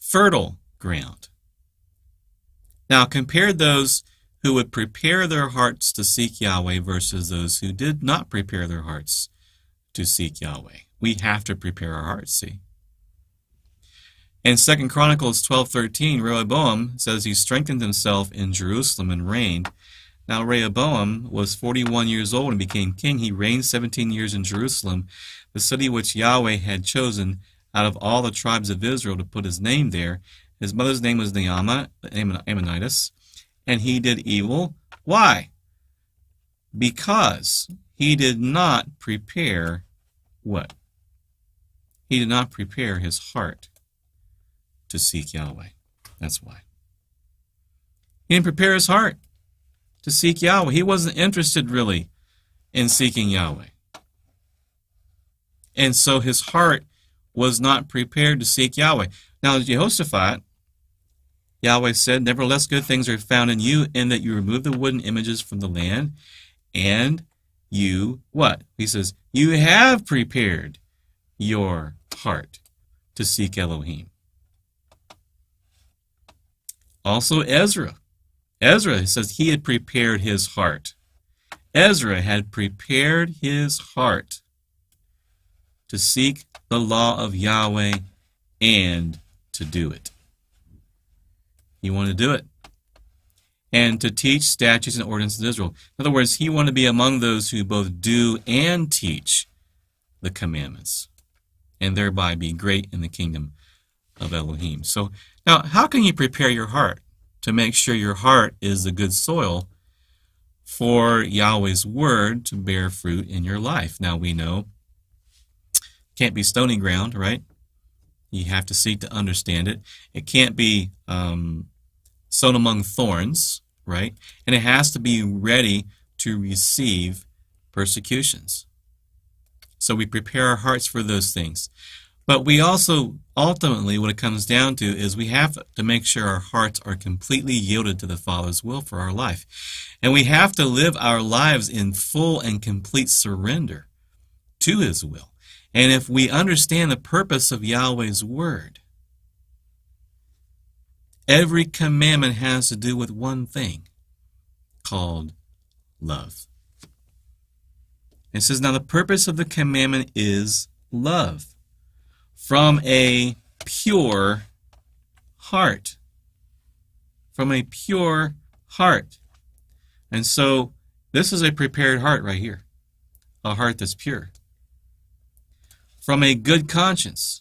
fertile ground. Now, compare those who would prepare their hearts to seek Yahweh versus those who did not prepare their hearts to seek Yahweh. We have to prepare our hearts, see? In 2 Chronicles 12:13, Rehoboam says he strengthened himself in Jerusalem and reigned. Now, Rehoboam was 41 years old and became king. He reigned 17 years in Jerusalem, the city which Yahweh had chosen out of all the tribes of Israel to put his name there. His mother's name was Naamah, Ammonitess, and he did evil. Why? Because he did not prepare what? He did not prepare his heart to seek Yahweh. That's why. He didn't prepare his heart to seek Yahweh. He wasn't interested really in seeking Yahweh. And so his heart was not prepared to seek Yahweh. Now, Jehoshaphat, Yahweh said, nevertheless, good things are found in you, in that you remove the wooden images from the land, and you, what? He says, you have prepared your heart to seek Elohim. Also Ezra. Ezra says he had prepared his heart. Ezra had prepared his heart to seek the law of Yahweh and to do it. He wanted to do it. And to teach statutes and ordinances of Israel. In other words, he wanted to be among those who both do and teach the commandments, and thereby be great in the kingdom of Elohim. So now, how can you prepare your heart to make sure your heart is the good soil for Yahweh's word to bear fruit in your life? Now, we know it can't be stony ground, right? You have to seek to understand it. It can't be sown among thorns, right? And it has to be ready to receive persecutions. So we prepare our hearts for those things. But we also, ultimately, what it comes down to is we have to make sure our hearts are completely yielded to the Father's will for our life. And we have to live our lives in full and complete surrender to His will. And if we understand the purpose of Yahweh's word, every commandment has to do with one thing called love. It says, now the purpose of the commandment is love from a pure heart. From a pure heart. And so this is a prepared heart right here. A heart that's pure. From a good conscience.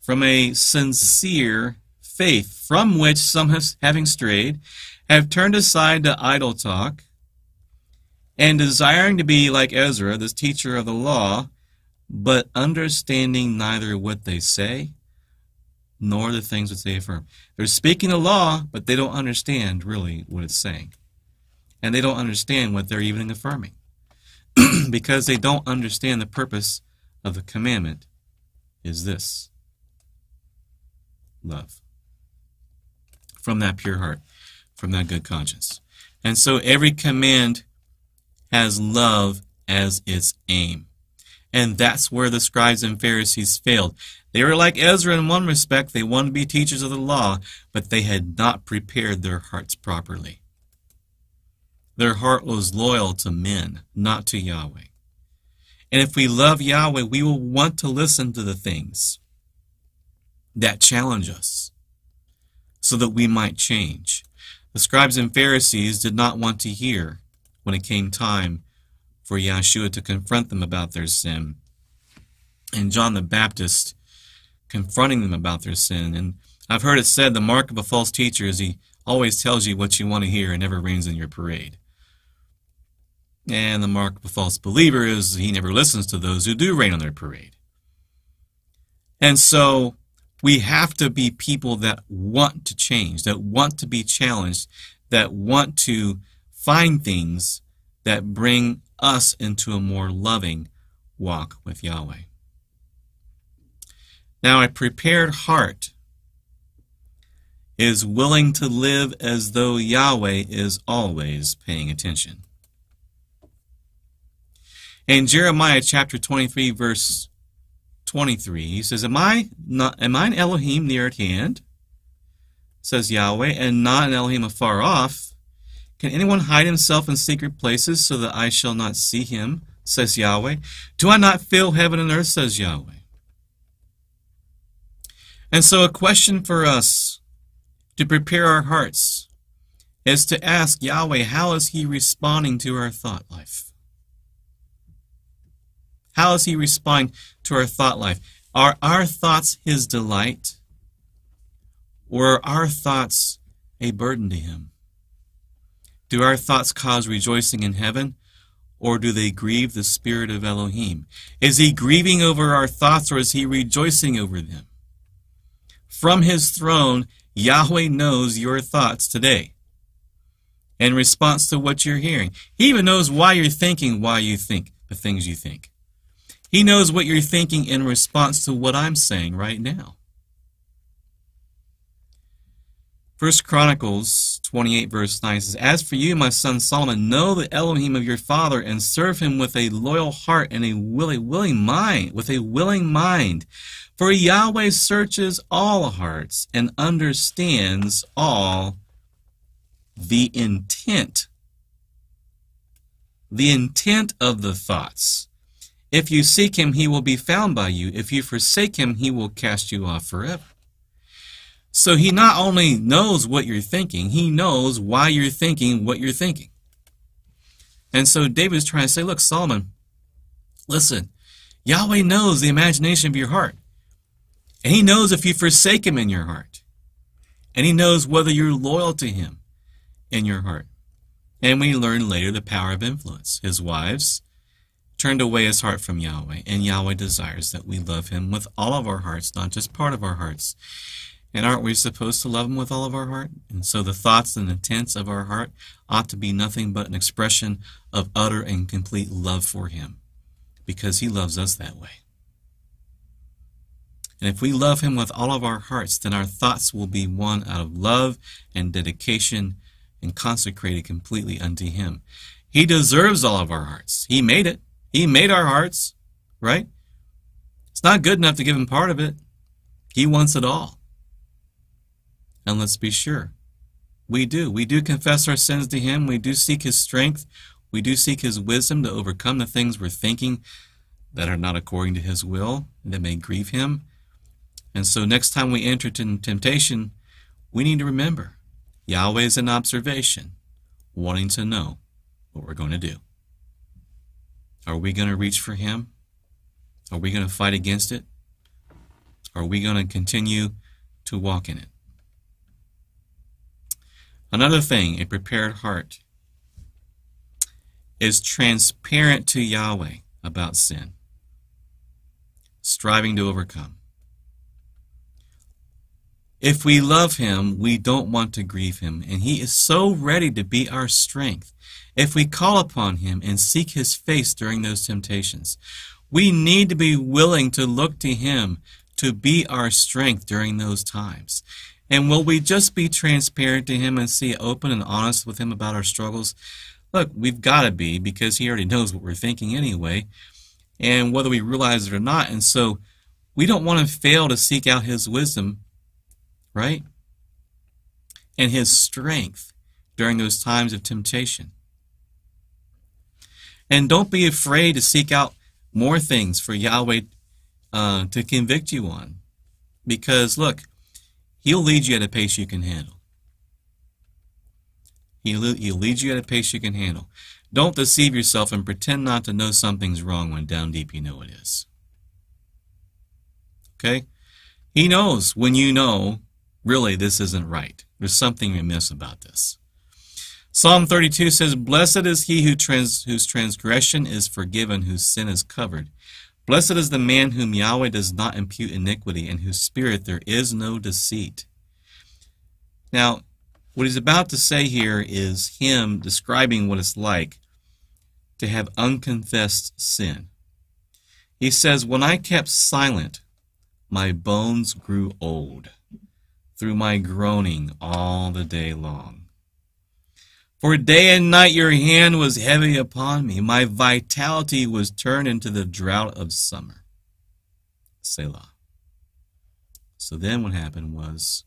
From a sincere faith, from which some, having strayed, have turned aside to idle talk, and desiring to be like Ezra, this teacher of the law, but understanding neither what they say, nor the things which they affirm. They're speaking the law, but they don't understand really what it's saying. And they don't understand what they're even affirming, because they don't understand the purpose of the commandment is this, love. From that pure heart, from that good conscience. And so every command has love as its aim. And that's where the scribes and Pharisees failed. They were like Ezra in one respect. They wanted to be teachers of the law, but they had not prepared their hearts properly. Their heart was loyal to men, not to Yahweh. And if we love Yahweh, we will want to listen to the things that challenge us so that we might change. The scribes and Pharisees did not want to hear when it came time for Yahshua to confront them about their sin, and John the Baptist confronting them about their sin. And I've heard it said the mark of a false teacher is he always tells you what you want to hear and never rains in your parade. And the mark of a false believer is he never listens to those who do rain on their parade. And so we have to be people that want to change, that want to be challenged, that want to find things that bring us into a more loving walk with Yahweh. Now, a prepared heart is willing to live as though Yahweh is always paying attention. In Jeremiah chapter 23, verse 23, he says, Am I an Elohim near at hand, says Yahweh, and not an Elohim afar off? Can anyone hide himself in secret places so that I shall not see him, says Yahweh? Do I not fill heaven and earth, says Yahweh? And so a question for us to prepare our hearts is to ask Yahweh, how is he responding to our thought life? How is he responding to our thought life? Are our thoughts his delight, or are our thoughts a burden to him? Do our thoughts cause rejoicing in heaven, or do they grieve the spirit of Elohim? Is he grieving over our thoughts, or is he rejoicing over them? From his throne, Yahweh knows your thoughts today in response to what you're hearing. He even knows why you're thinking, why you think the things you think. He knows what you're thinking in response to what I'm saying right now. 1 Chronicles 28 verse 9 says, As for you, my son Solomon, know the Elohim of your father and serve him with a loyal heart and a willing mind. For Yahweh searches all hearts and understands all the intent of the thoughts. If you seek him, he will be found by you. If you forsake him, he will cast you off forever. So he not only knows what you're thinking, he knows why you're thinking what you're thinking. And so David's trying to say, look, Solomon, listen, Yahweh knows the imagination of your heart. And he knows if you forsake him in your heart. And he knows whether you're loyal to him in your heart. And we learn later the power of influence. His wives turned away his heart from Yahweh, and Yahweh desires that we love him with all of our hearts, not just part of our hearts. And aren't we supposed to love him with all of our heart? And so the thoughts and intents of our heart ought to be nothing but an expression of utter and complete love for him, because he loves us that way. And if we love him with all of our hearts, then our thoughts will be one out of love and dedication and consecrated completely unto him. He deserves all of our hearts. He made it. He made our hearts, right? It's not good enough to give him part of it. He wants it all. And let's be sure, we do. We do confess our sins to him. We do seek his strength. We do seek his wisdom to overcome the things we're thinking that are not according to his will, that may grieve him. And so next time we enter into temptation, we need to remember Yahweh is in observation, wanting to know what we're going to do. Are we going to reach for him? Are we going to fight against it? Are we going to continue to walk in it? Another thing, a prepared heart is transparent to Yahweh about sin, striving to overcome. If we love him, we don't want to grieve him, and he is so ready to be our strength if we call upon him and seek his face during those temptations. We need to be willing to look to him to be our strength during those times. And will we just be transparent to him and see open and honest with him about our struggles? Look, we've got to be, because he already knows what we're thinking anyway, and whether we realize it or not. And so we don't want to fail to seek out his wisdom, right? And his strength during those times of temptation. And don't be afraid to seek out more things for Yahweh to convict you on. Because, look, he'll lead you at a pace you can handle. He'll lead you at a pace you can handle. Don't deceive yourself and pretend not to know something's wrong when down deep you know it is. Okay? He knows when you know, really, this isn't right. There's something amiss about this. Psalm 32 says, "Blessed is he whose transgression is forgiven, whose sin is covered. Blessed is the man whom Yahweh does not impute iniquity, in whose spirit there is no deceit." Now, what he's about to say here is him describing what it's like to have unconfessed sin. He says, "When I kept silent, my bones grew old through my groaning all the day long. For day and night your hand was heavy upon me. My vitality was turned into the drought of summer." Selah. So then what happened was,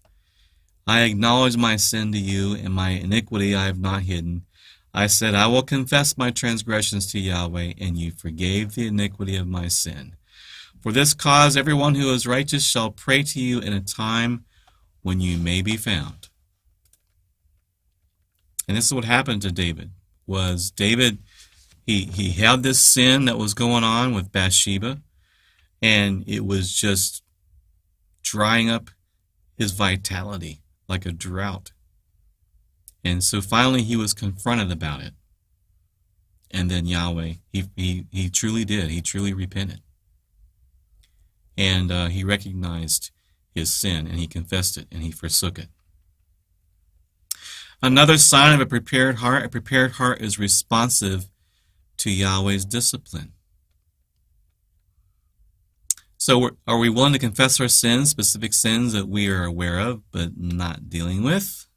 "I acknowledge my sin to you, and my iniquity I have not hidden. I said, I will confess my transgressions to Yahweh, and you forgave the iniquity of my sin. For this cause everyone who is righteous shall pray to you in a time when you may be found." And this is what happened to David, was David, he had this sin that was going on with Bathsheba, and it was just drying up his vitality like a drought. And so finally he was confronted about it. And then Yahweh, he truly did. He truly repented. And he recognized his sin, and he confessed it, and he forsook it. Another sign of a prepared heart. A prepared heart is responsive to Yahweh's discipline. So are we willing to confess our sins, specific sins that we are aware of but not dealing with?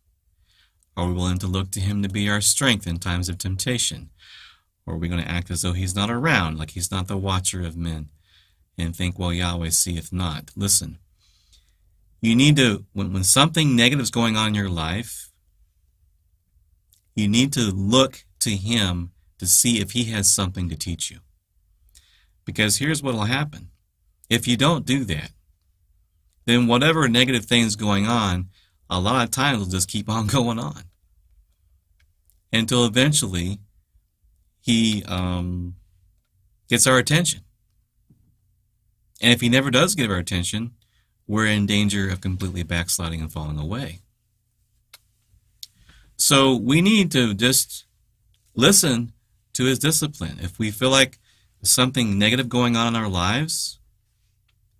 Are we willing to look to him to be our strength in times of temptation? Or are we going to act as though he's not around, like he's not the watcher of men, and think, well, Yahweh seeth not? Listen, you need to, when something negative is going on in your life, you need to look to him to see if he has something to teach you. Because here's what will happen. If you don't do that, then whatever negative thing's going on, a lot of times will just keep on going on. Until eventually, he gets our attention. And if he never does get our attention, we're in danger of completely backsliding and falling away. So we need to just listen to his discipline. If we feel like there's something negative going on in our lives,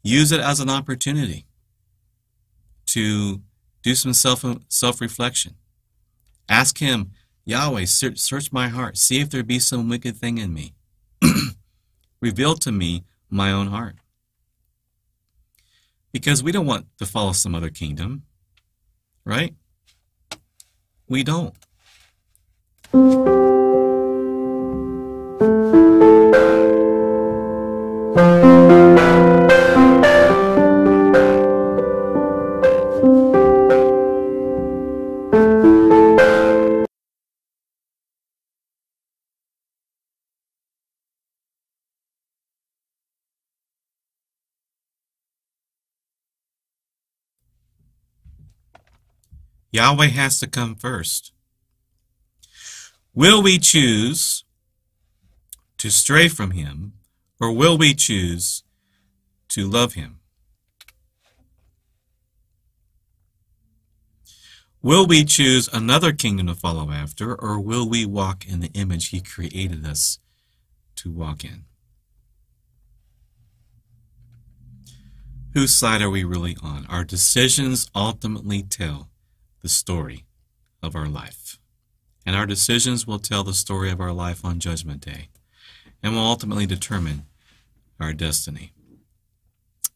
use it as an opportunity to do some self-reflection. Ask him, Yahweh, search my heart. See if there be some wicked thing in me. Reveal to me my own heart. Because we don't want to follow some other kingdom, right? We don't. Yahweh has to come first. Will we choose to stray from him, or will we choose to love him? Will we choose another kingdom to follow after, or will we walk in the image he created us to walk in? Whose side are we really on? Our decisions ultimately tell the story of our life. And our decisions will tell the story of our life on Judgment Day, and will ultimately determine our destiny.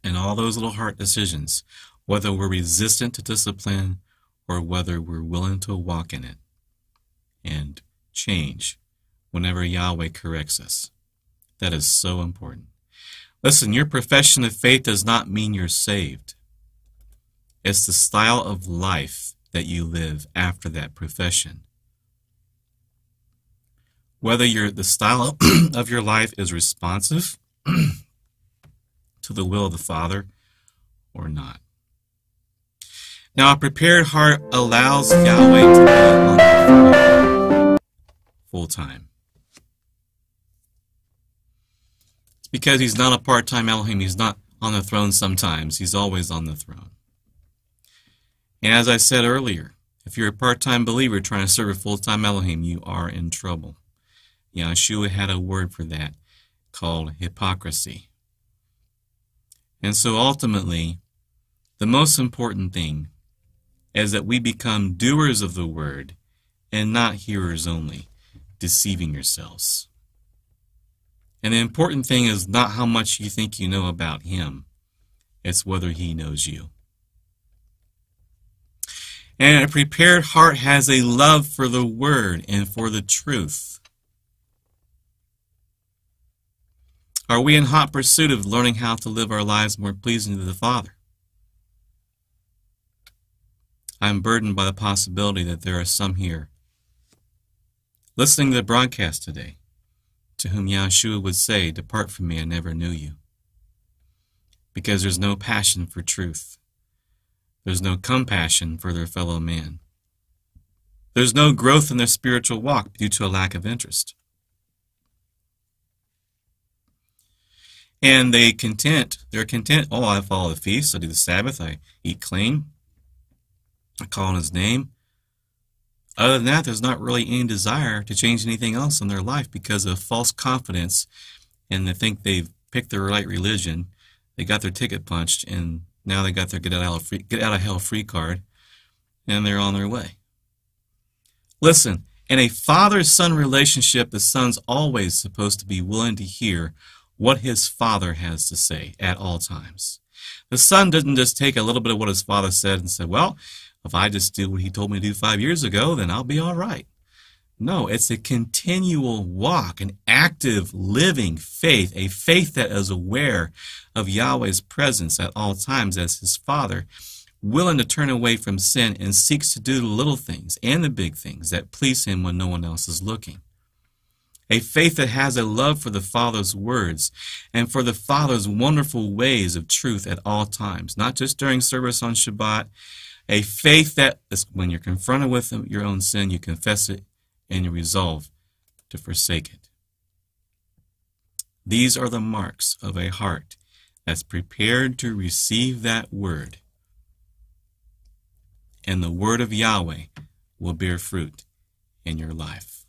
And all those little heart decisions, whether we're resistant to discipline or whether we're willing to walk in it and change whenever Yahweh corrects us. That is so important. Listen, your profession of faith does not mean you're saved. It's the style of life that you live after that profession. Whether the style of your life is responsive to the will of the Father or not. Now a prepared heart allows Yahweh to be on full time. It's because he's not a part-time Elohim. He's not on the throne sometimes. He's always on the throne. And as I said earlier, if you're a part-time believer trying to serve a full-time Elohim, you are in trouble. Yahshua had a word for that called hypocrisy. And so ultimately, the most important thing is that we become doers of the word and not hearers only, deceiving yourselves. And the important thing is not how much you think you know about him, it's whether he knows you. And a prepared heart has a love for the word and for the truth. Are we in hot pursuit of learning how to live our lives more pleasing to the Father? I'm burdened by the possibility that there are some here listening to the broadcast today to whom Yahshua would say, "Depart from me, I never knew you." Because there's no passion for truth. There's no compassion for their fellow man. There's no growth in their spiritual walk due to a lack of interest. And they're content, oh, I follow the feast, I do the Sabbath, I eat clean, I call on his name. Other than that, there's not really any desire to change anything else in their life because of false confidence, and they think they've picked the right religion, they got their ticket punched, and now they got their get-out-of-hell-free card, and they're on their way. Listen, in a father-son relationship, the son's always supposed to be willing to hear what his father has to say at all times. The son didn't just take a little bit of what his father said and say, well, if I just do what he told me to do 5 years ago, then I'll be all right. No, it's a continual walk, an active, living faith, a faith that is aware of Yahweh's presence at all times as his father, willing to turn away from sin and seeks to do the little things and the big things that please him when no one else is looking. A faith that has a love for the Father's words and for the Father's wonderful ways of truth at all times, not just during service on Shabbat. A faith that when you're confronted with your own sin, you confess it and you resolve to forsake it. These are the marks of a heart that's prepared to receive that word. And the word of Yahweh will bear fruit in your life.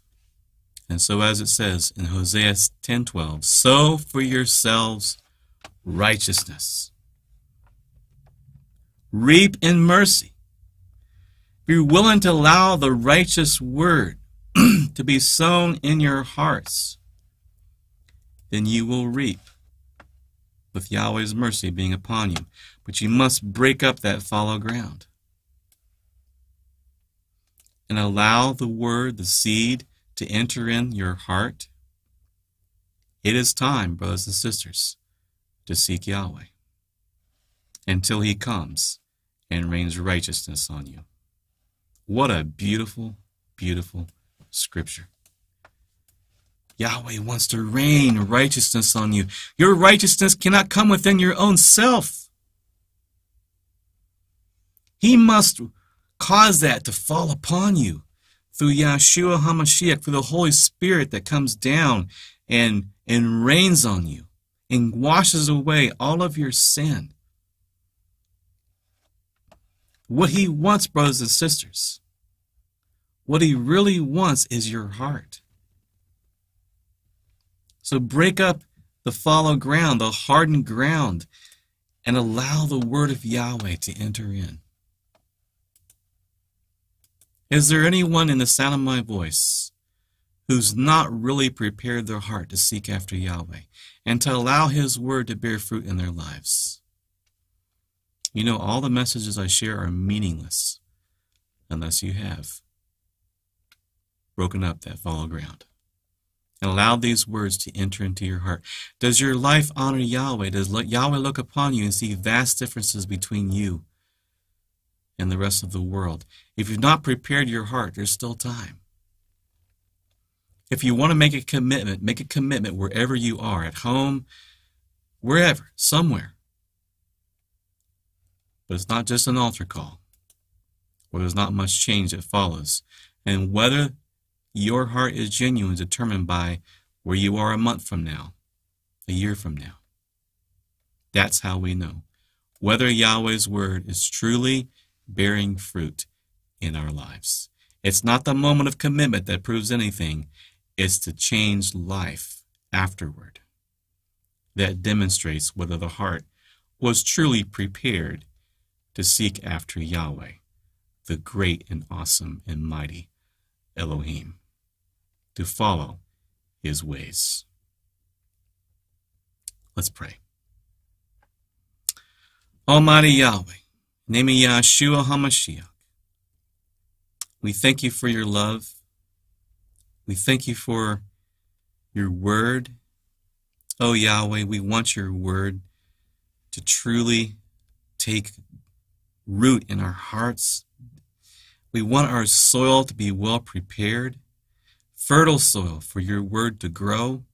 And so as it says in Hosea 10:12, sow for yourselves righteousness. Reap in mercy. Be willing to allow the righteous word to be sown in your hearts. Then you will reap with Yahweh's mercy being upon you. But you must break up that fallow ground and allow the word, the seed, to enter in your heart. It is time, brothers and sisters, to seek Yahweh until he comes and rains righteousness on you. What a beautiful, beautiful scripture. Yahweh wants to rain righteousness on you. Your righteousness cannot come within your own self. He must cause that to fall upon you through Yahshua HaMashiach, through the Holy Spirit that comes down and rains on you and washes away all of your sin. What he wants, brothers and sisters, what he really wants is your heart. So break up the fallow ground, the hardened ground, and allow the word of Yahweh to enter in. Is there anyone in the sound of my voice who's not really prepared their heart to seek after Yahweh and to allow his word to bear fruit in their lives? You know, all the messages I share are meaningless unless you have broken up that fallow ground and allowed these words to enter into your heart. Does your life honor Yahweh? Does Yahweh look upon you and see vast differences between you and the rest of the world? If you've not prepared your heart, there's still time. If you want to make a commitment wherever you are, at home, wherever, somewhere. But it's not just an altar call. where there's not much change that follows. And whether your heart is genuine is determined by where you are a month from now, a year from now. That's how we know whether Yahweh's word is truly bearing fruit in our lives. It's not the moment of commitment that proves anything. It's the changed life afterward that demonstrates whether the heart was truly prepared to seek after Yahweh, the great and awesome and mighty Elohim, to follow his ways. Let's pray. Almighty Yahweh, name of Yahshua HaMashiach, we thank you for your love. We thank you for your word. Oh Yahweh, we want your word to truly take root in our hearts. We want our soil to be well prepared, fertile soil for your word to grow,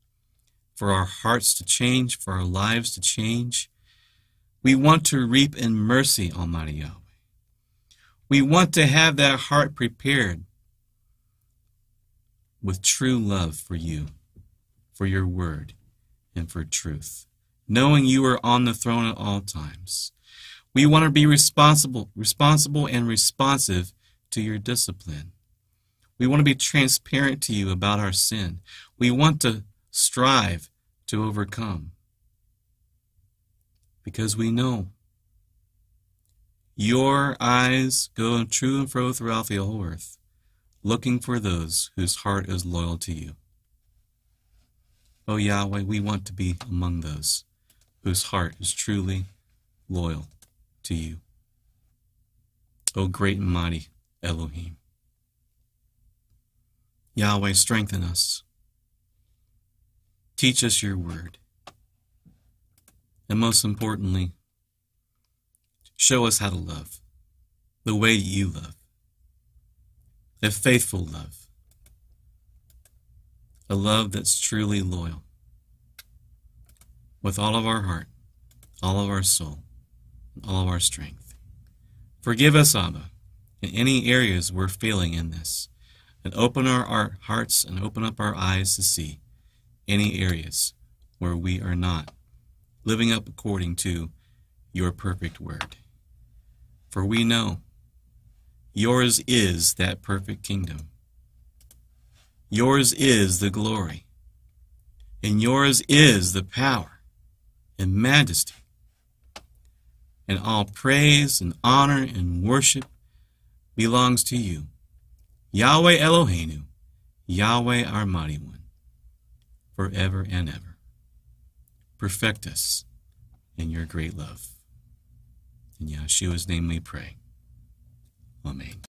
for our hearts to change, for our lives to change. We want to reap in mercy, Almighty Yahweh. We want to have that heart prepared with true love for you, for your word, and for truth, knowing you are on the throne at all times. We want to be responsible and responsive to your discipline. We want to be transparent to you about our sin. We want to strive to overcome, because we know your eyes go to and fro throughout the whole earth, looking for those whose heart is loyal to you. Oh Yahweh, we want to be among those whose heart is truly loyal to you. Oh great and mighty Elohim. Yahweh, strengthen us. Teach us your word. And most importantly, show us how to love the way you love, a faithful love, a love that's truly loyal with all of our heart, all of our soul, and all of our strength. Forgive us, Abba, in any areas we're failing in this, and open our hearts and open up our eyes to see any areas where we are not living up according to your perfect word. For we know yours is that perfect kingdom. Yours is the glory, and yours is the power and majesty, and all praise and honor and worship belongs to you, Yahweh Eloheinu, Yahweh our mighty one, forever and ever. Perfect us in your great love. In Yahshua's name we pray. Amen.